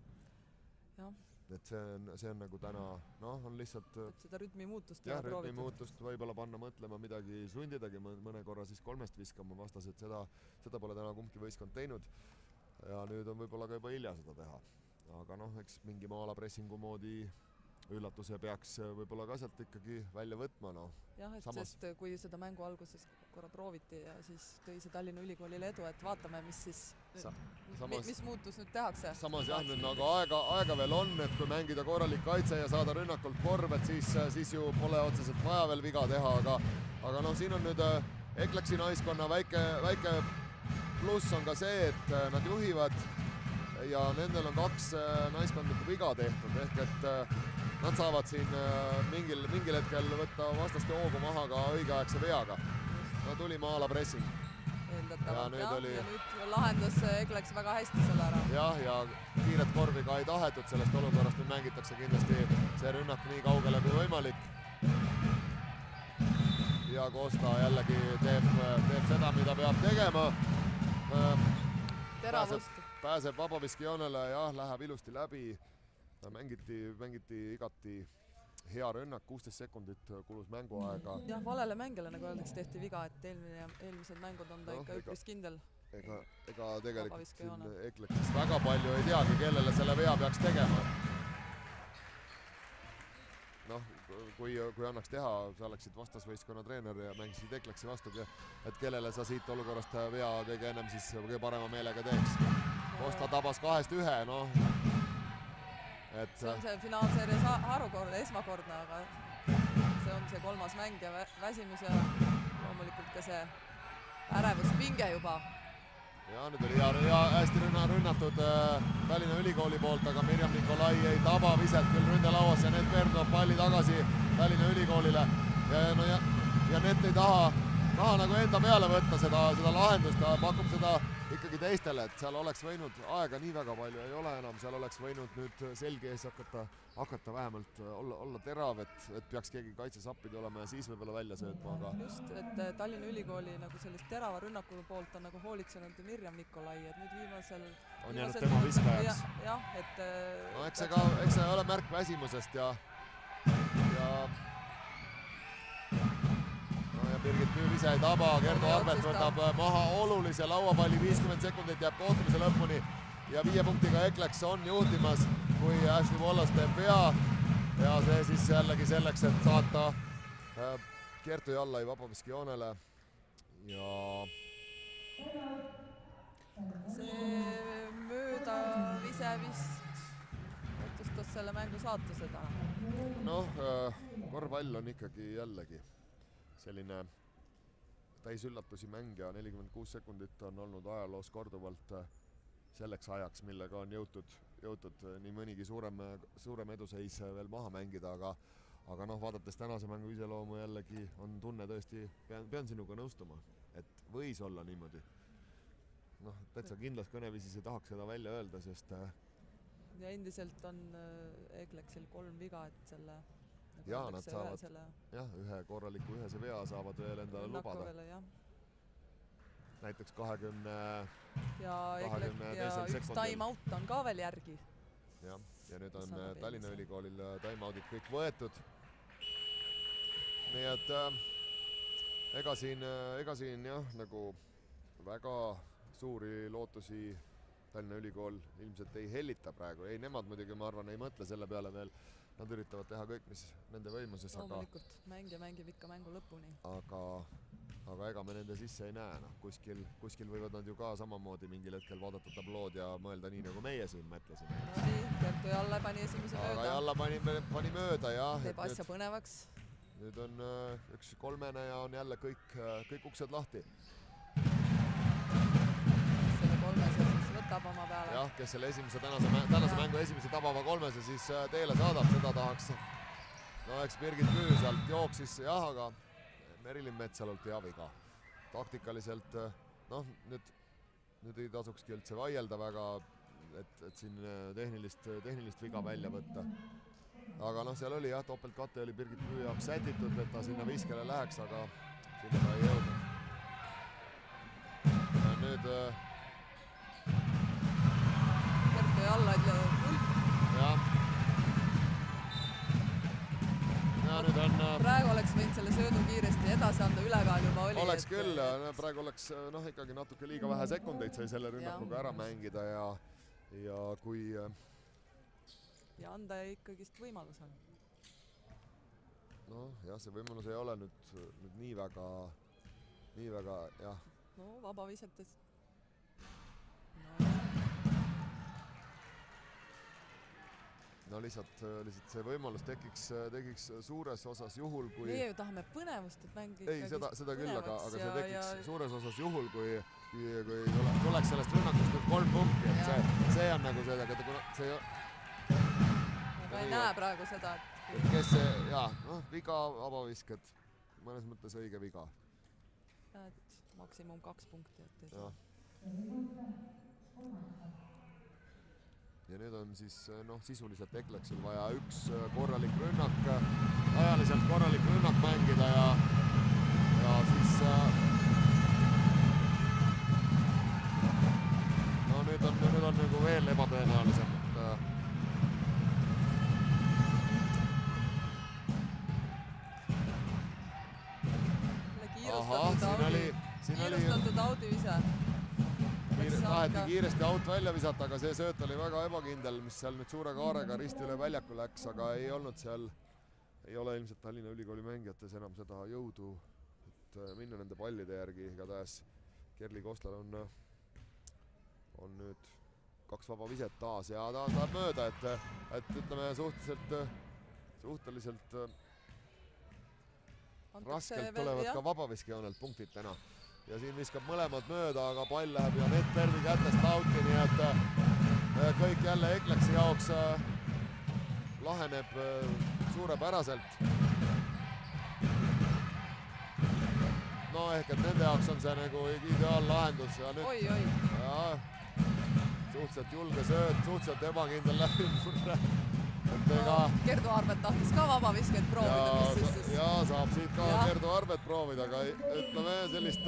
Ja. Et see on, see on nagu täna, noh, on lihtsalt et seda rütmi muutust ja rütmi muutust võibolla panna mõtlema, midagi sundidagi mõne korra siis kolmest viskama vastas, et seda, seda pole täna kumbki võistkond teinud ja nüüd on võibolla ka juba hilja seda teha. Aga noh, eks mingi maa-ala pressingu moodi üllatuse peaks võibolla ka sealt ikkagi välja võtma. No. Jah, et Samas... sest kui seda mängu alguses korra prooviti ja siis tõi see Tallinna Ülikoolile edu, et vaatame, mis siis Sa nüüd, Samas... mis muutus nüüd tehakse. Samas jah, nüüd nagu aega, aega veel on, et kui mängida korralik kaitse ja saada rünnakult korv, et siis, siis ju pole otseselt vaja veel viga teha, aga, aga noh, siin on nüüd Ekleksi naiskonna väike, väike pluss on ka see, et nad juhivad ja nendel on kaks naiskondlikku viga tehtud, ehk et nad saavad siin mingil, mingil hetkel võtta vastaste hoogu maha ka õigeaegse veaga. No tuli maala pressing. Ja nüüd, ja, oli... ja nüüd lahendus Egleks väga hästi selle ära. Jah, ja kiiret korvi ka ei tahetud sellest olukorrast. Nüüd mängitakse kindlasti see rünnak nii kaugele kui võimalik. Ja Kosta jällegi teeb, teeb seda, mida peab tegema. Teravust. Pääseb vabaviskjoonele ja läheb ilusti läbi. Mängiti, mängiti igati hea rünnak, kuusteist sekundit kulus mänguaega. Jah, valele mängele, nagu öeldaks, tehti viga, et eelmine, eelmised mängud on ta no, ikka üpris kindel. Ega, ega tegelikult siin Ekleks väga palju ei teagi, kellele selle vea peaks tegema. Noh, kui, kui annaks teha, sa oleksid vastasvõistkonna treener ja mängisid Ekleksi vastu, et kellele sa siit olukorrast vea kõige ennem siis kõige parema meelega teeks. Kosta tabas kahest ühe, noh. Et see on see finaalseerias harukordne, esmakordne, aga see on see kolmas mäng ja väsimus ja loomulikult ka see ärevuspinge juba. Ja nüüd oli hea, hea, hästi rünnatud äh, Tallinna Ülikooli poolt, aga Mirjam Nikolai ei taba viselt küll ründelauas ja Janett Pärv toob palli tagasi Tallinna Ülikoolile. Ja, no, ja, ja Janett ei taha, taha nagu enda peale võtta seda, seda lahendust, ta pakub seda ikkagi teistele, et seal oleks võinud, aega nii väga palju ei ole enam, seal oleks võinud nüüd selge ees hakata, hakata vähemalt olla, olla terav, et, et peaks keegi kaitses appid olema ja siis võib-olla välja söötma. Aga... Just, et Tallinna Ülikooli nagu sellist terava rünnakul poolt on nagu hoolitsenud Mirjam Nikolai, et nüüd viimasel... On jäänud tema viskajaks. Jah, et... No eks see ka, eks see ole märk väsimusest ja... ja... Birgit Püü ise ei taba, Kerdu Arbet võtab maha olulise lauapalli, viiskümmend sekundit jääb kohtumise lõpuni ja viie punktiga Ekleks on juhtimas, kui Ashley Wallace teeb vea ja see siis jällegi selleks, et saata Kertu Jalla ja vabaviskjoonele ja see mööda vise vist otsustas selle mängu saatuse taha. Noh, korvpall on ikkagi jällegi selline täisüllatusi mängija, nelikümmend kuus sekundit on olnud ajaloos korduvalt selleks ajaks, millega on jõutud, jõutud nii mõnigi suurem, suurem eduseis veel maha mängida, aga, aga noh, vaadates tänase mängu iseloomu jällegi on tunne tõesti, pean, pean sinuga nõustuma, et võis olla niimoodi. Noh, täitsa kindlas kõneviisis ei tahaks seda välja öelda, sest... Ja endiselt on Ekleksil kolm viga, et selle... jaa, nad saavad selle... jah, ühe korraliku ühese vea saavad veel endale lubada. Vele, näiteks kahekümne teisel sekundil. Timeout on ka veel järgi. Ja, ja nüüd on Tallinna Ülikoolil timeoutid kõik võetud. Nii et äh, ega siin, ega siin jah, nagu väga suuri lootusi Tallinna Ülikool ilmselt ei hellita praegu. Ei, nemad muidugi, ma arvan, ei mõtle selle peale veel. Nad üritavad teha kõik, mis nende võimuses. Loomulikult, mängija mängib ikka mängu lõpuni. Aga, aga ega me nende sisse ei näe. No, kuskil, kuskil võivad nad ju ka samamoodi mingil hetkel vaadata tablood ja mõelda nii, nagu meie siin mõtlesime. No nii, Kertu Jalla pani esimese aga mööda. Aga Jalla pani, pani mööda, jah. Teeb asja nüüd, põnevaks. Nüüd on üks kolmene ja on jälle kõik, kõik uksed lahti. Oma peale. Jah, kes selle esimese tänase, tänase mängu esimese tabava kolmese siis teele saadab, seda tahaks. No eks Birgit Püü sealt jooksis, jah, aga Merilin Metsalult ja viga. Taktikaliselt, noh, nüüd, nüüd ei tasukski üldse vaielda väga, et, et siin tehnilist, tehnilist viga välja võtta. Aga noh, seal oli jah, topelt kate oli Birgit Püü jaoks sätitud, et ta sinna viskele läheks, aga sinna ta ei jõudnud. Ja nüüd... Alla ütleb pult. Ja. Ja nüüd on... Praegu oleks võinud selle söödu kiiresti edasi anda, ülekaal juba oli. Oleks et... küll, praegu oleks no, ikkagi natuke liiga vähe sekundeid sai selle rünnakuga ära mängida ja, ja kui... Ja anda ikkagist võimalus on. No jah, see võimalus ei ole nüüd, nüüd nii väga, nii väga, jah. No vaba visetes. No. No lihtsalt, lihtsalt see võimalus tekiks, tekiks suures osas juhul, kui... Meie ju tahame põnevust, et mängi... Ei, seda, seda küll, aga, aga see tekiks ja... suures osas juhul, kui, kui, kui tuleks sellest rünnakust nüüd kolm punkti. See, see on nagu see, aga kuna see... Ja ja ma ei näe on... praegu seda, et... Kui... Kes see, jaa, no, viga, vabaviskad. Mõnes mõttes õige viga. Ja, et maksimum kaks punkti, et ei saa. Ja nüüd on siis noh, sisuliselt Ekleksil vaja üks korralik rünnak, ajaliselt korralik rünnak mängida ja, ja siis no nüüd on, nüüd on nagu veel ebatõenäoliselt. Aha, siin oli, siin oli kiirustatud Audi ise. Taheti kiiresti aut välja visata, aga see sööt oli väga ebakindel, mis seal nüüd suure kaarega risti üle väljaku läks, aga ei olnud seal, ei ole ilmselt Tallinna Ülikooli mängijates enam seda jõudu, et minna nende pallide järgi. Igatahes Kerli Kostlal on, on nüüd kaks vaba viset taas ja ta saab mööda, et, et ütleme suhteliselt, suhteliselt raskelt tulevad ka vabaviskijoonelt punktid täna. Ja siin viskab mõlemad mööda, aga pall läheb Janett Pärvi kätest lauti, nii et kõik jälle Ekleksi jaoks laheneb suurepäraselt. No ehk, et nende jaoks on see nagu ideaal lahendus. Ja nüüd, oi, oi. Ja, suhteliselt julge sööd, suhteliselt ebakindel läbi murre. No, Kerdu Arbet tahtis ka vaba viskeid proovida. Ja, siis... ja saab siit ka ja. Kerdu Arbet proovida, aga ütleme sellist...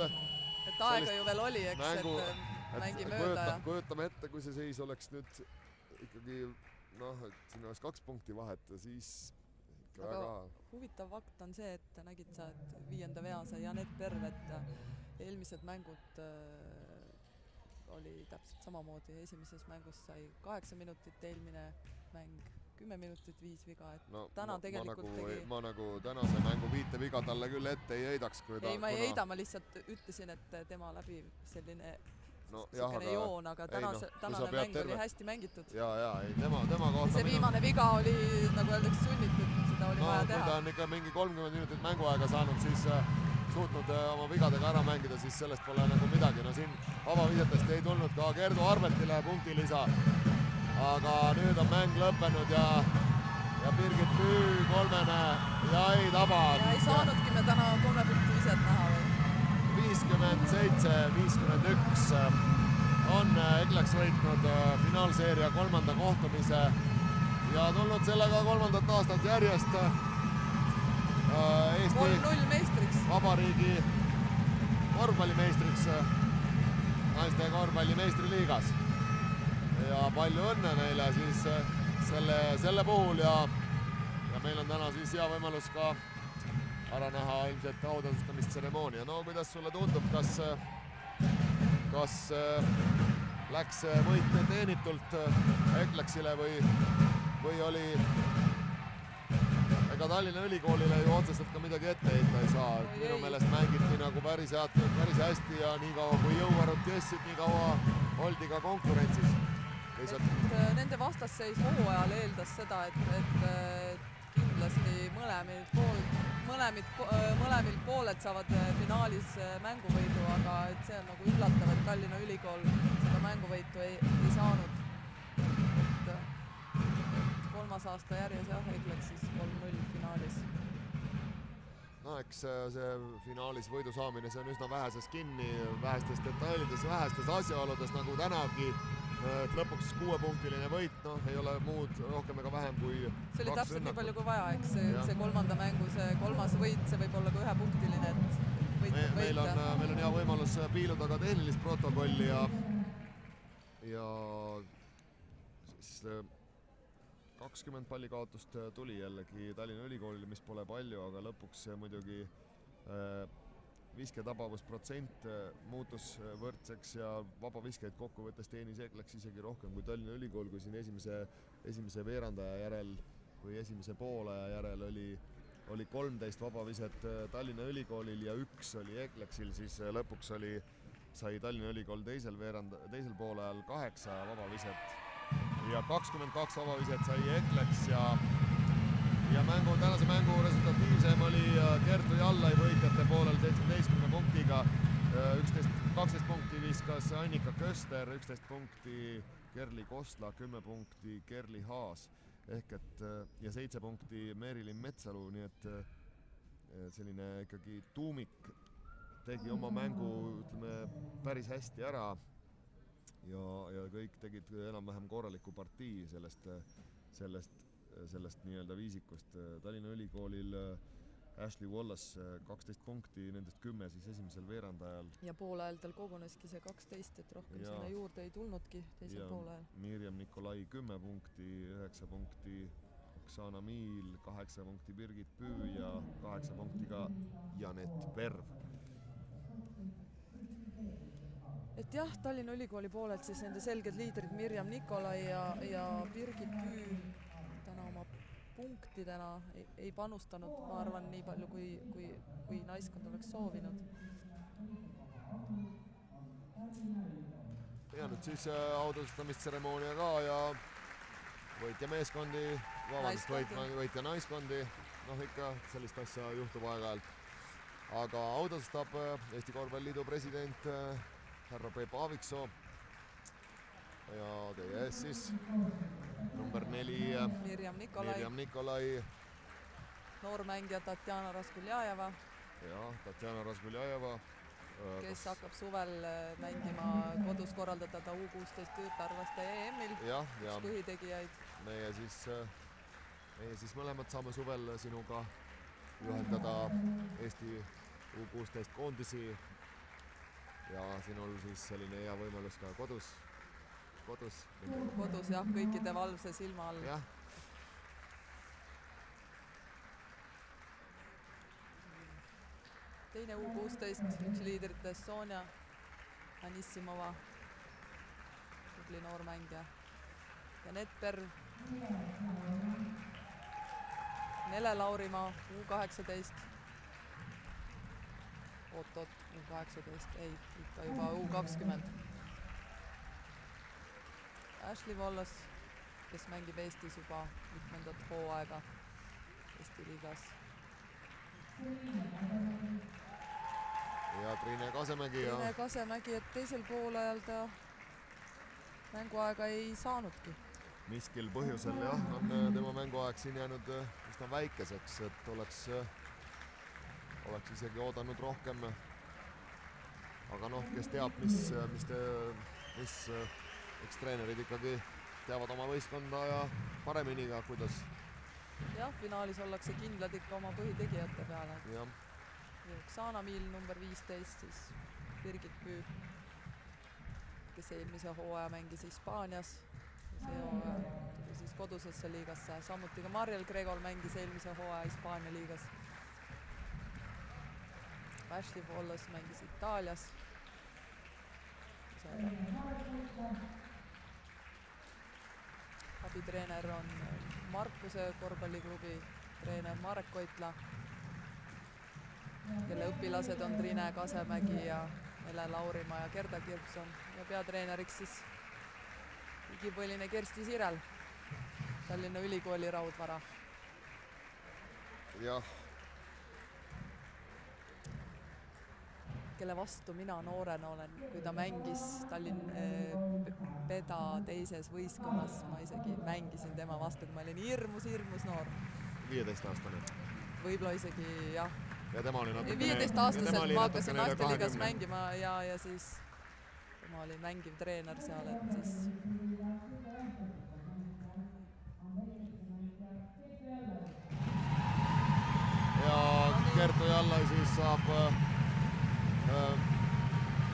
Et aega ju veel oli, eks, mängu, et mängi et mööda. Kujuta, ja... Kujutame ette, kui see seis oleks nüüd ikkagi, noh, et siin oleks kaks punkti vahet ja siis ikka aga väga... Huvitav fakt on see, et nägid sa, et viienda vea sai Janett Pärv, et eelmised mängud äh, oli täpselt samamoodi. Esimeses mängus sai kaheksa minutit, eelmine mäng kümme minutit viis viga, et no, täna ma, tegelikult ma nagu, tegi... Ma nagu tänase mängu viite viga talle küll ette ei heidaks, kui ta... Ei, ma ei kuna... heida, ma lihtsalt ütlesin, et tema läbi selline no, jah, aga... joon, aga tänase, ei, no, tänane mäng terve... oli hästi mängitud. Jaa, jaa, ei, tema, tema kohta... See viimane minu... viga oli, nagu öeldaks, sunnitud, seda oli no, vaja teha. Kui ta on ikka mingi kolmkümmend minutit mänguaega saanud, siis äh, suutnud äh, oma vigadega ära mängida, siis sellest pole nagu midagi. No siin avavisetest ei tulnud ka Kerdu Arbetile punkti lisa. Aga nüüd on mäng lõppenud ja, ja Birgit Püü kolmene ja ei taba. Ja ei saanudki me täna kolme punkti viset näha või? viiskümmend seitse viiskümmend üks on Ekleks võitnud finaalseeria kolmanda kohtumise ja tulnud sellega kolmandat aastat järjest Eesti Vabariigi korvpallimeistriks naiste korvpallimeistri liigas. Ja palju õnne neile siis selle, selle puhul ja, ja meil on täna siis hea võimalus ka ära näha ilmselt autasustamisteremoonia. No kuidas sulle tundub, kas, kas läks võite teenitult Eglaksile või, või oli... Ega Tallinna Ülikoolile ju otseselt ka midagi ette heita ei saa. Et minu meelest mängiti nagu päris, päris hästi ja nii kaua kui jõuarud jessid, nii kaua oldi ka konkurentsis. Et nende vastasseis hooajal eeldas seda, et, et kindlasti mõlemid pool, mõlemid, mõlemid pooled saavad finaalis mänguvõidu, aga et see on nagu üllatav, et Tallinna Ülikool seda mänguvõitu ei, ei saanud. Et, et kolmas aasta järjes jah, Egleks siis kolm null finaalis. No eks see finaalis võidu saamine, see on üsna väheses kinni, vähestes detailides, vähestes asjaoludes nagu tänagi. Lõpuks kuuepunktiline võit, no ei ole muud rohkem ega vähem kui see oli täpselt nii palju kui vaja, eks see, see kolmanda mängu, see kolmas võit, see võib olla ka ühepunktiline, et võit, Me, meil, on, meil on hea võimalus piiluda ka tehnilist protokolli ja, ja siis kakskümmend pallikaotust tuli jällegi Tallinna Ülikoolile, mis pole palju, aga lõpuks muidugi visketapavusprotsent muutus võrdseks ja vaba viskeid kokkuvõttes teenis Eglaks isegi rohkem kui Tallinna Ülikool, kui siin esimese, esimese veerandaja järel või esimese poolaja järel oli, oli kolmteist vabaviset Tallinna Ülikoolil ja üks oli Eglaksil, siis lõpuks oli, sai Tallinna Ülikool teisel, veeranda, teisel poolajal kaheksa vabaviset ja kakskümmend kaks vabaviset sai Eglaks ja Ja mängu, tänase mängu resultatiivsem oli Kertu Jalla võitjate poolel seitsmeteistkümne punktiga. kaksteist punkti viskas Annika Kööster, üksteist punkti Kerli Kostla, kümme punkti Kerli Haas ehk et, ja seitse punkti Merilin Metsalu. Nii et selline ikkagi tuumik tegi oma mängu ütleme, päris hästi ära ja, ja kõik tegid enam-vähem korraliku partii sellest, sellest sellest nii-öelda viisikust. Tallinna Ülikoolil Ashley Wallace kaksteist punkti, nendest kümme siis esimesel veerandajal. Ja poolajal tal koguneski see kaksteist, et rohkem ja, sinna juurde ei tulnudki teisel poolajal. Mirjam Nikolai kümme punkti, üheksa punkti Oksana Miil, kaheksa punkti Birgit Püü ja kaheksa punkti ka Janett Pärv. Et jah, Tallinna Ülikooli poolelt siis nende selged liidrid Mirjam Nikolai ja, ja Birgit Püü punktidena ei, ei panustanud, ma arvan, nii palju kui, kui, kui naiskond oleks soovinud. Ja nüüd siis äh, autasustamisteremoonia ka ja võitja meeskondi, vabandust, võitja, võitja naiskondi, noh ikka sellist asja juhtub aeg-ajalt. Aga autastab äh, Eesti Korvpalliliidu president äh, härra Peep Aaviksoo ja teie ees siis number neli Mirjam Nikolai. Mirjam Nikolai. Noormängija Tatjana Raskuljaeva. Jah, Tatjana Raskuljaeva. Kes hakkab suvel mängima kodus korraldatada U kuusteist tütarlaste E M-il. Jah, ja põhitegijaid. Meie siis, meie siis mõlemad saame suvel sinuga juhendada Eesti U kuusteist koondisi. Ja sinul siis selline hea võimalus ka kodus. Kodus. Kodus, jah, kõikide valvse silma all. Jah. Teine U kuusteist, üks liidrites Sonja Hanissimova, tubli noormängija. Janett Pärv. Nelle Laurimaa, U kaheksateist. Oot-oot, U kaheksateist, ei, ikka juba U kakskümmend. Ashley Wallace, kes mängib Eestis juba mitmendat hooaega Eesti liigas. Ja Triine Kasemägi. Triine Kasemägi, et teisel poolajal ta mänguaega ei saanudki. Miskil põhjusel jah, on tema mänguaeg siin jäänud üsna väikeseks, et oleks, oleks isegi oodanud rohkem. Aga noh, kes teab, mis, mis, te, mis eks treenerid ikkagi teavad oma võistkonda ja paremini ka, kuidas, jah, finaalis ollakse kindlad ikka oma põhitegijate peale. Oksana Miil number viisteist, siis Birgit Püü, kes eelmise hooaja mängis Hispaanias. See hooaja siis kodusesse liigasse. Samuti ka Marjal Gregol mängis eelmise hooaja Hispaania liigas. Ashley Wallace mängis Itaalias. Abitreener on Markuse korvpalliklubi treener Marek Koitla, kelle õpilased on Triine Kasemägi ja Nelle Laurimaa ja Kerda Kirpson, ja peatreeneriks siis igipõline Kersti Sirel, Tallinna Ülikooli raudvara. Jah. Kelle vastu mina noorena olen, kui ta mängis Tallinna teises võistkonnas, ma isegi mängisin tema vastu, kui ma olin hirmus, hirmus noor. viieteist aastane. Võib-olla isegi, jah. Ja tema oli natukene... viieteist aastaselt ma hakkasin naisteliigas mängima ja siis ma olin mängiv treener seal, et siis... Ja Kertu Jalla siis saab...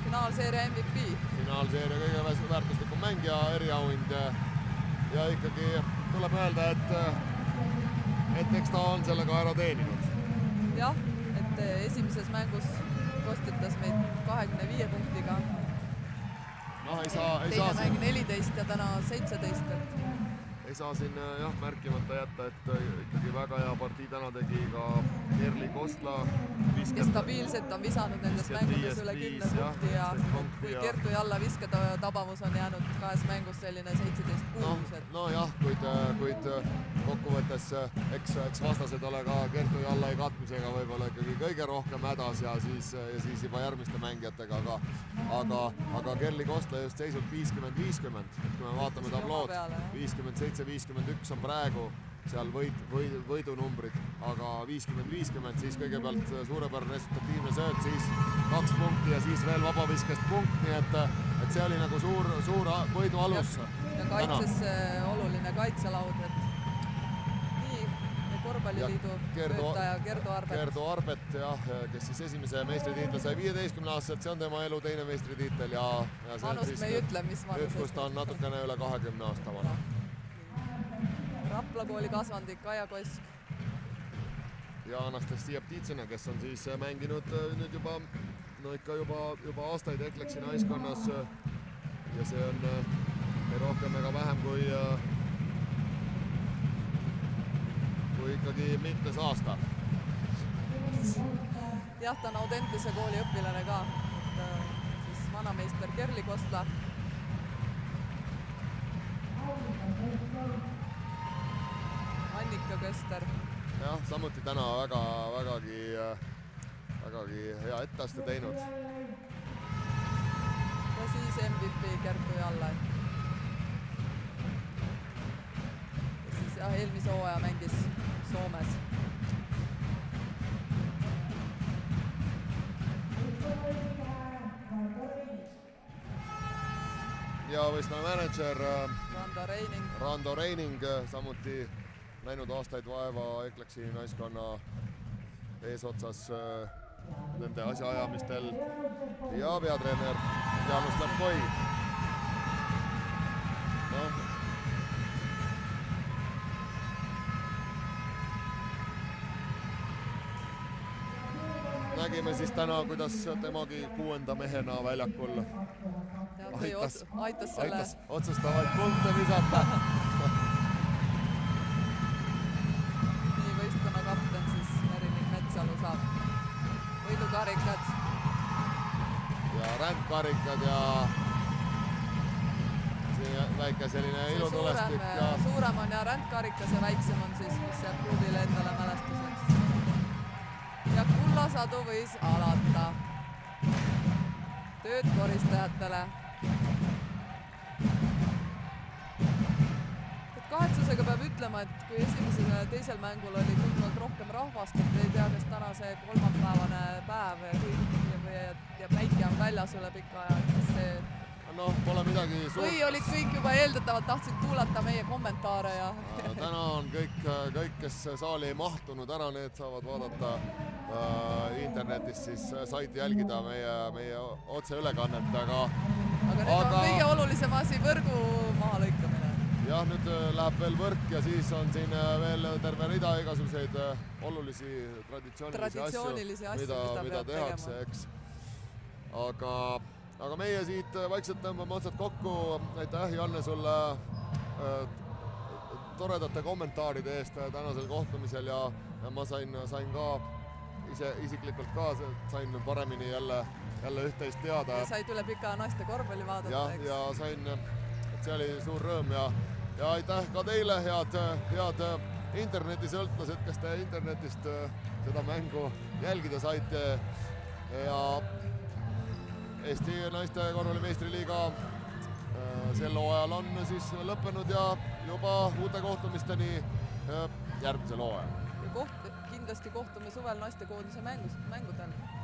Finaalseeria M V P. Finaalseeria kõige väärtuslikum mängija, eriauhind. Ja ikkagi tuleb öelda, et eks ta on sellega ära teeninud. Jah, et esimeses mängus kostitas meid kahekümne viie punktiga. Teine mäng neliteist ja täna seitseteist. Ei saa siin märkimata jätta, et ikkagi väga hea partii täna tegi ka Kerli Kostla. Kes stabiilselt on visanud nendes mängudes üle kümne punkti ja kui Kertu Jalla viskeda tabavus on jäänud kahes mängus selline seitseteist kuus. No jah, kuid kokkuvõttes eks vastased ole ka Kertu Jalla katmisega võib-olla ikkagi kõige rohkem hädas ja siis juba järgmiste mängijatega, aga Kerli Kostla just seisub viiskümmend viiskümmend. Kui me vaatame tablood, viiskümmend seitse viiskümmend üks on praegu seal võidunumbrid, aga viiskümmend viiskümmend, siis kõigepealt suurepärane resultatiivne sööd, siis kaks punkti ja siis veel vabaviskest punkt, nii et see oli nagu suur võidu alus. Ja kaitses oluline kaitselaud, et nii korvpalliliidu töötaja Kerdu Arbet. Kerdu Arbet, jah, kes siis esimese meistritiitel sai viieteistkümne aastaselt, see on tema elu teine meistritiitel ja vanust me ei ütle, mis vanust. Kus ta on natukene üle kahekümne aasta vana. Rapla kooli kasvandik Kaia Koski. Ja Anastasia Ptitsina, kes on siis mänginud nüüd juba, no ikka juba aastaid Ekleksi naiskonnas. Ja see on rohkem ega vähem kui kui ikkagi mitmes aasta. Jah, ta on Audentese kooli õppilane ka. Siis vanameister Kerli Kostla. Annika Kööster. Jah, samuti täna vägagi hea etteaste teinud. Ja siis M V P Kertu Jalla. Ja siis eelmise hooaja mängis Soomes. Ja võistna manager Rando Reining, samuti näinud aastaid vaeva Ekleksi naiskonna eesotsas nende asjaajamistel, ja peatreener Janus Lepoi. Nägime siis täna, kuidas temagi kuuenda mehena väljakul aitas otsustavaid punkte visata. Karikad ja rändkarikad ja väike selline ilutulestik. Suurem on ja rändkarikas ja väiksem on siis, mis see klubile endale mälestuseks. Ja kullasadu võis alata. Tööd koristajatele. Kahetsusega peab ütlema, et kui esimesel ja teisel mängul oli tunduvalt rohkem rahvast, et ei tea, kas täna see kolmapäevane päev ja päike on väljas üle pika aja, siis see No pole midagi suurt. Või olid kõik juba eeldatavalt, tahtsid kuulata meie kommentaare ja... Täna on kõik, kõik, kes saali ei mahtunud ära, need saavad vaadata äh, internetis, siis said jälgida meie, meie otse ülekannet, aga... Aga nüüd aga... on kõige olulisem asi võrgu maha lõikamine. Jah, nüüd läheb veel võrk ja siis on siin veel terve rida igasuguseid olulisi traditsioonilisi, traditsioonilisi asju, asju, mida, mida, mida tehakse, eks. Aga... Aga meie siit vaikselt tõmbame otsad kokku. Aitäh, Janne, sulle toredate kommentaaride eest tänasel kohtumisel ja ma sain, sain ka ise isiklikult kaasa, sain paremini jälle, jälle üht-teist teada. Ja said üle pika naiste korvpalli vaadata, ja, eks? Ja sain, et see oli suur rõõm ja, ja aitäh ka teile, head, head internetis sõltlased, kes te internetist seda mängu jälgida saite ja Eesti naiste korvpallimeistri liiga sel hooajal on siis lõppenud ja juba uute kohtumisteni järgmisel hooajal. Kindlasti kohtume suvel naiste koondise mängus, mängudel.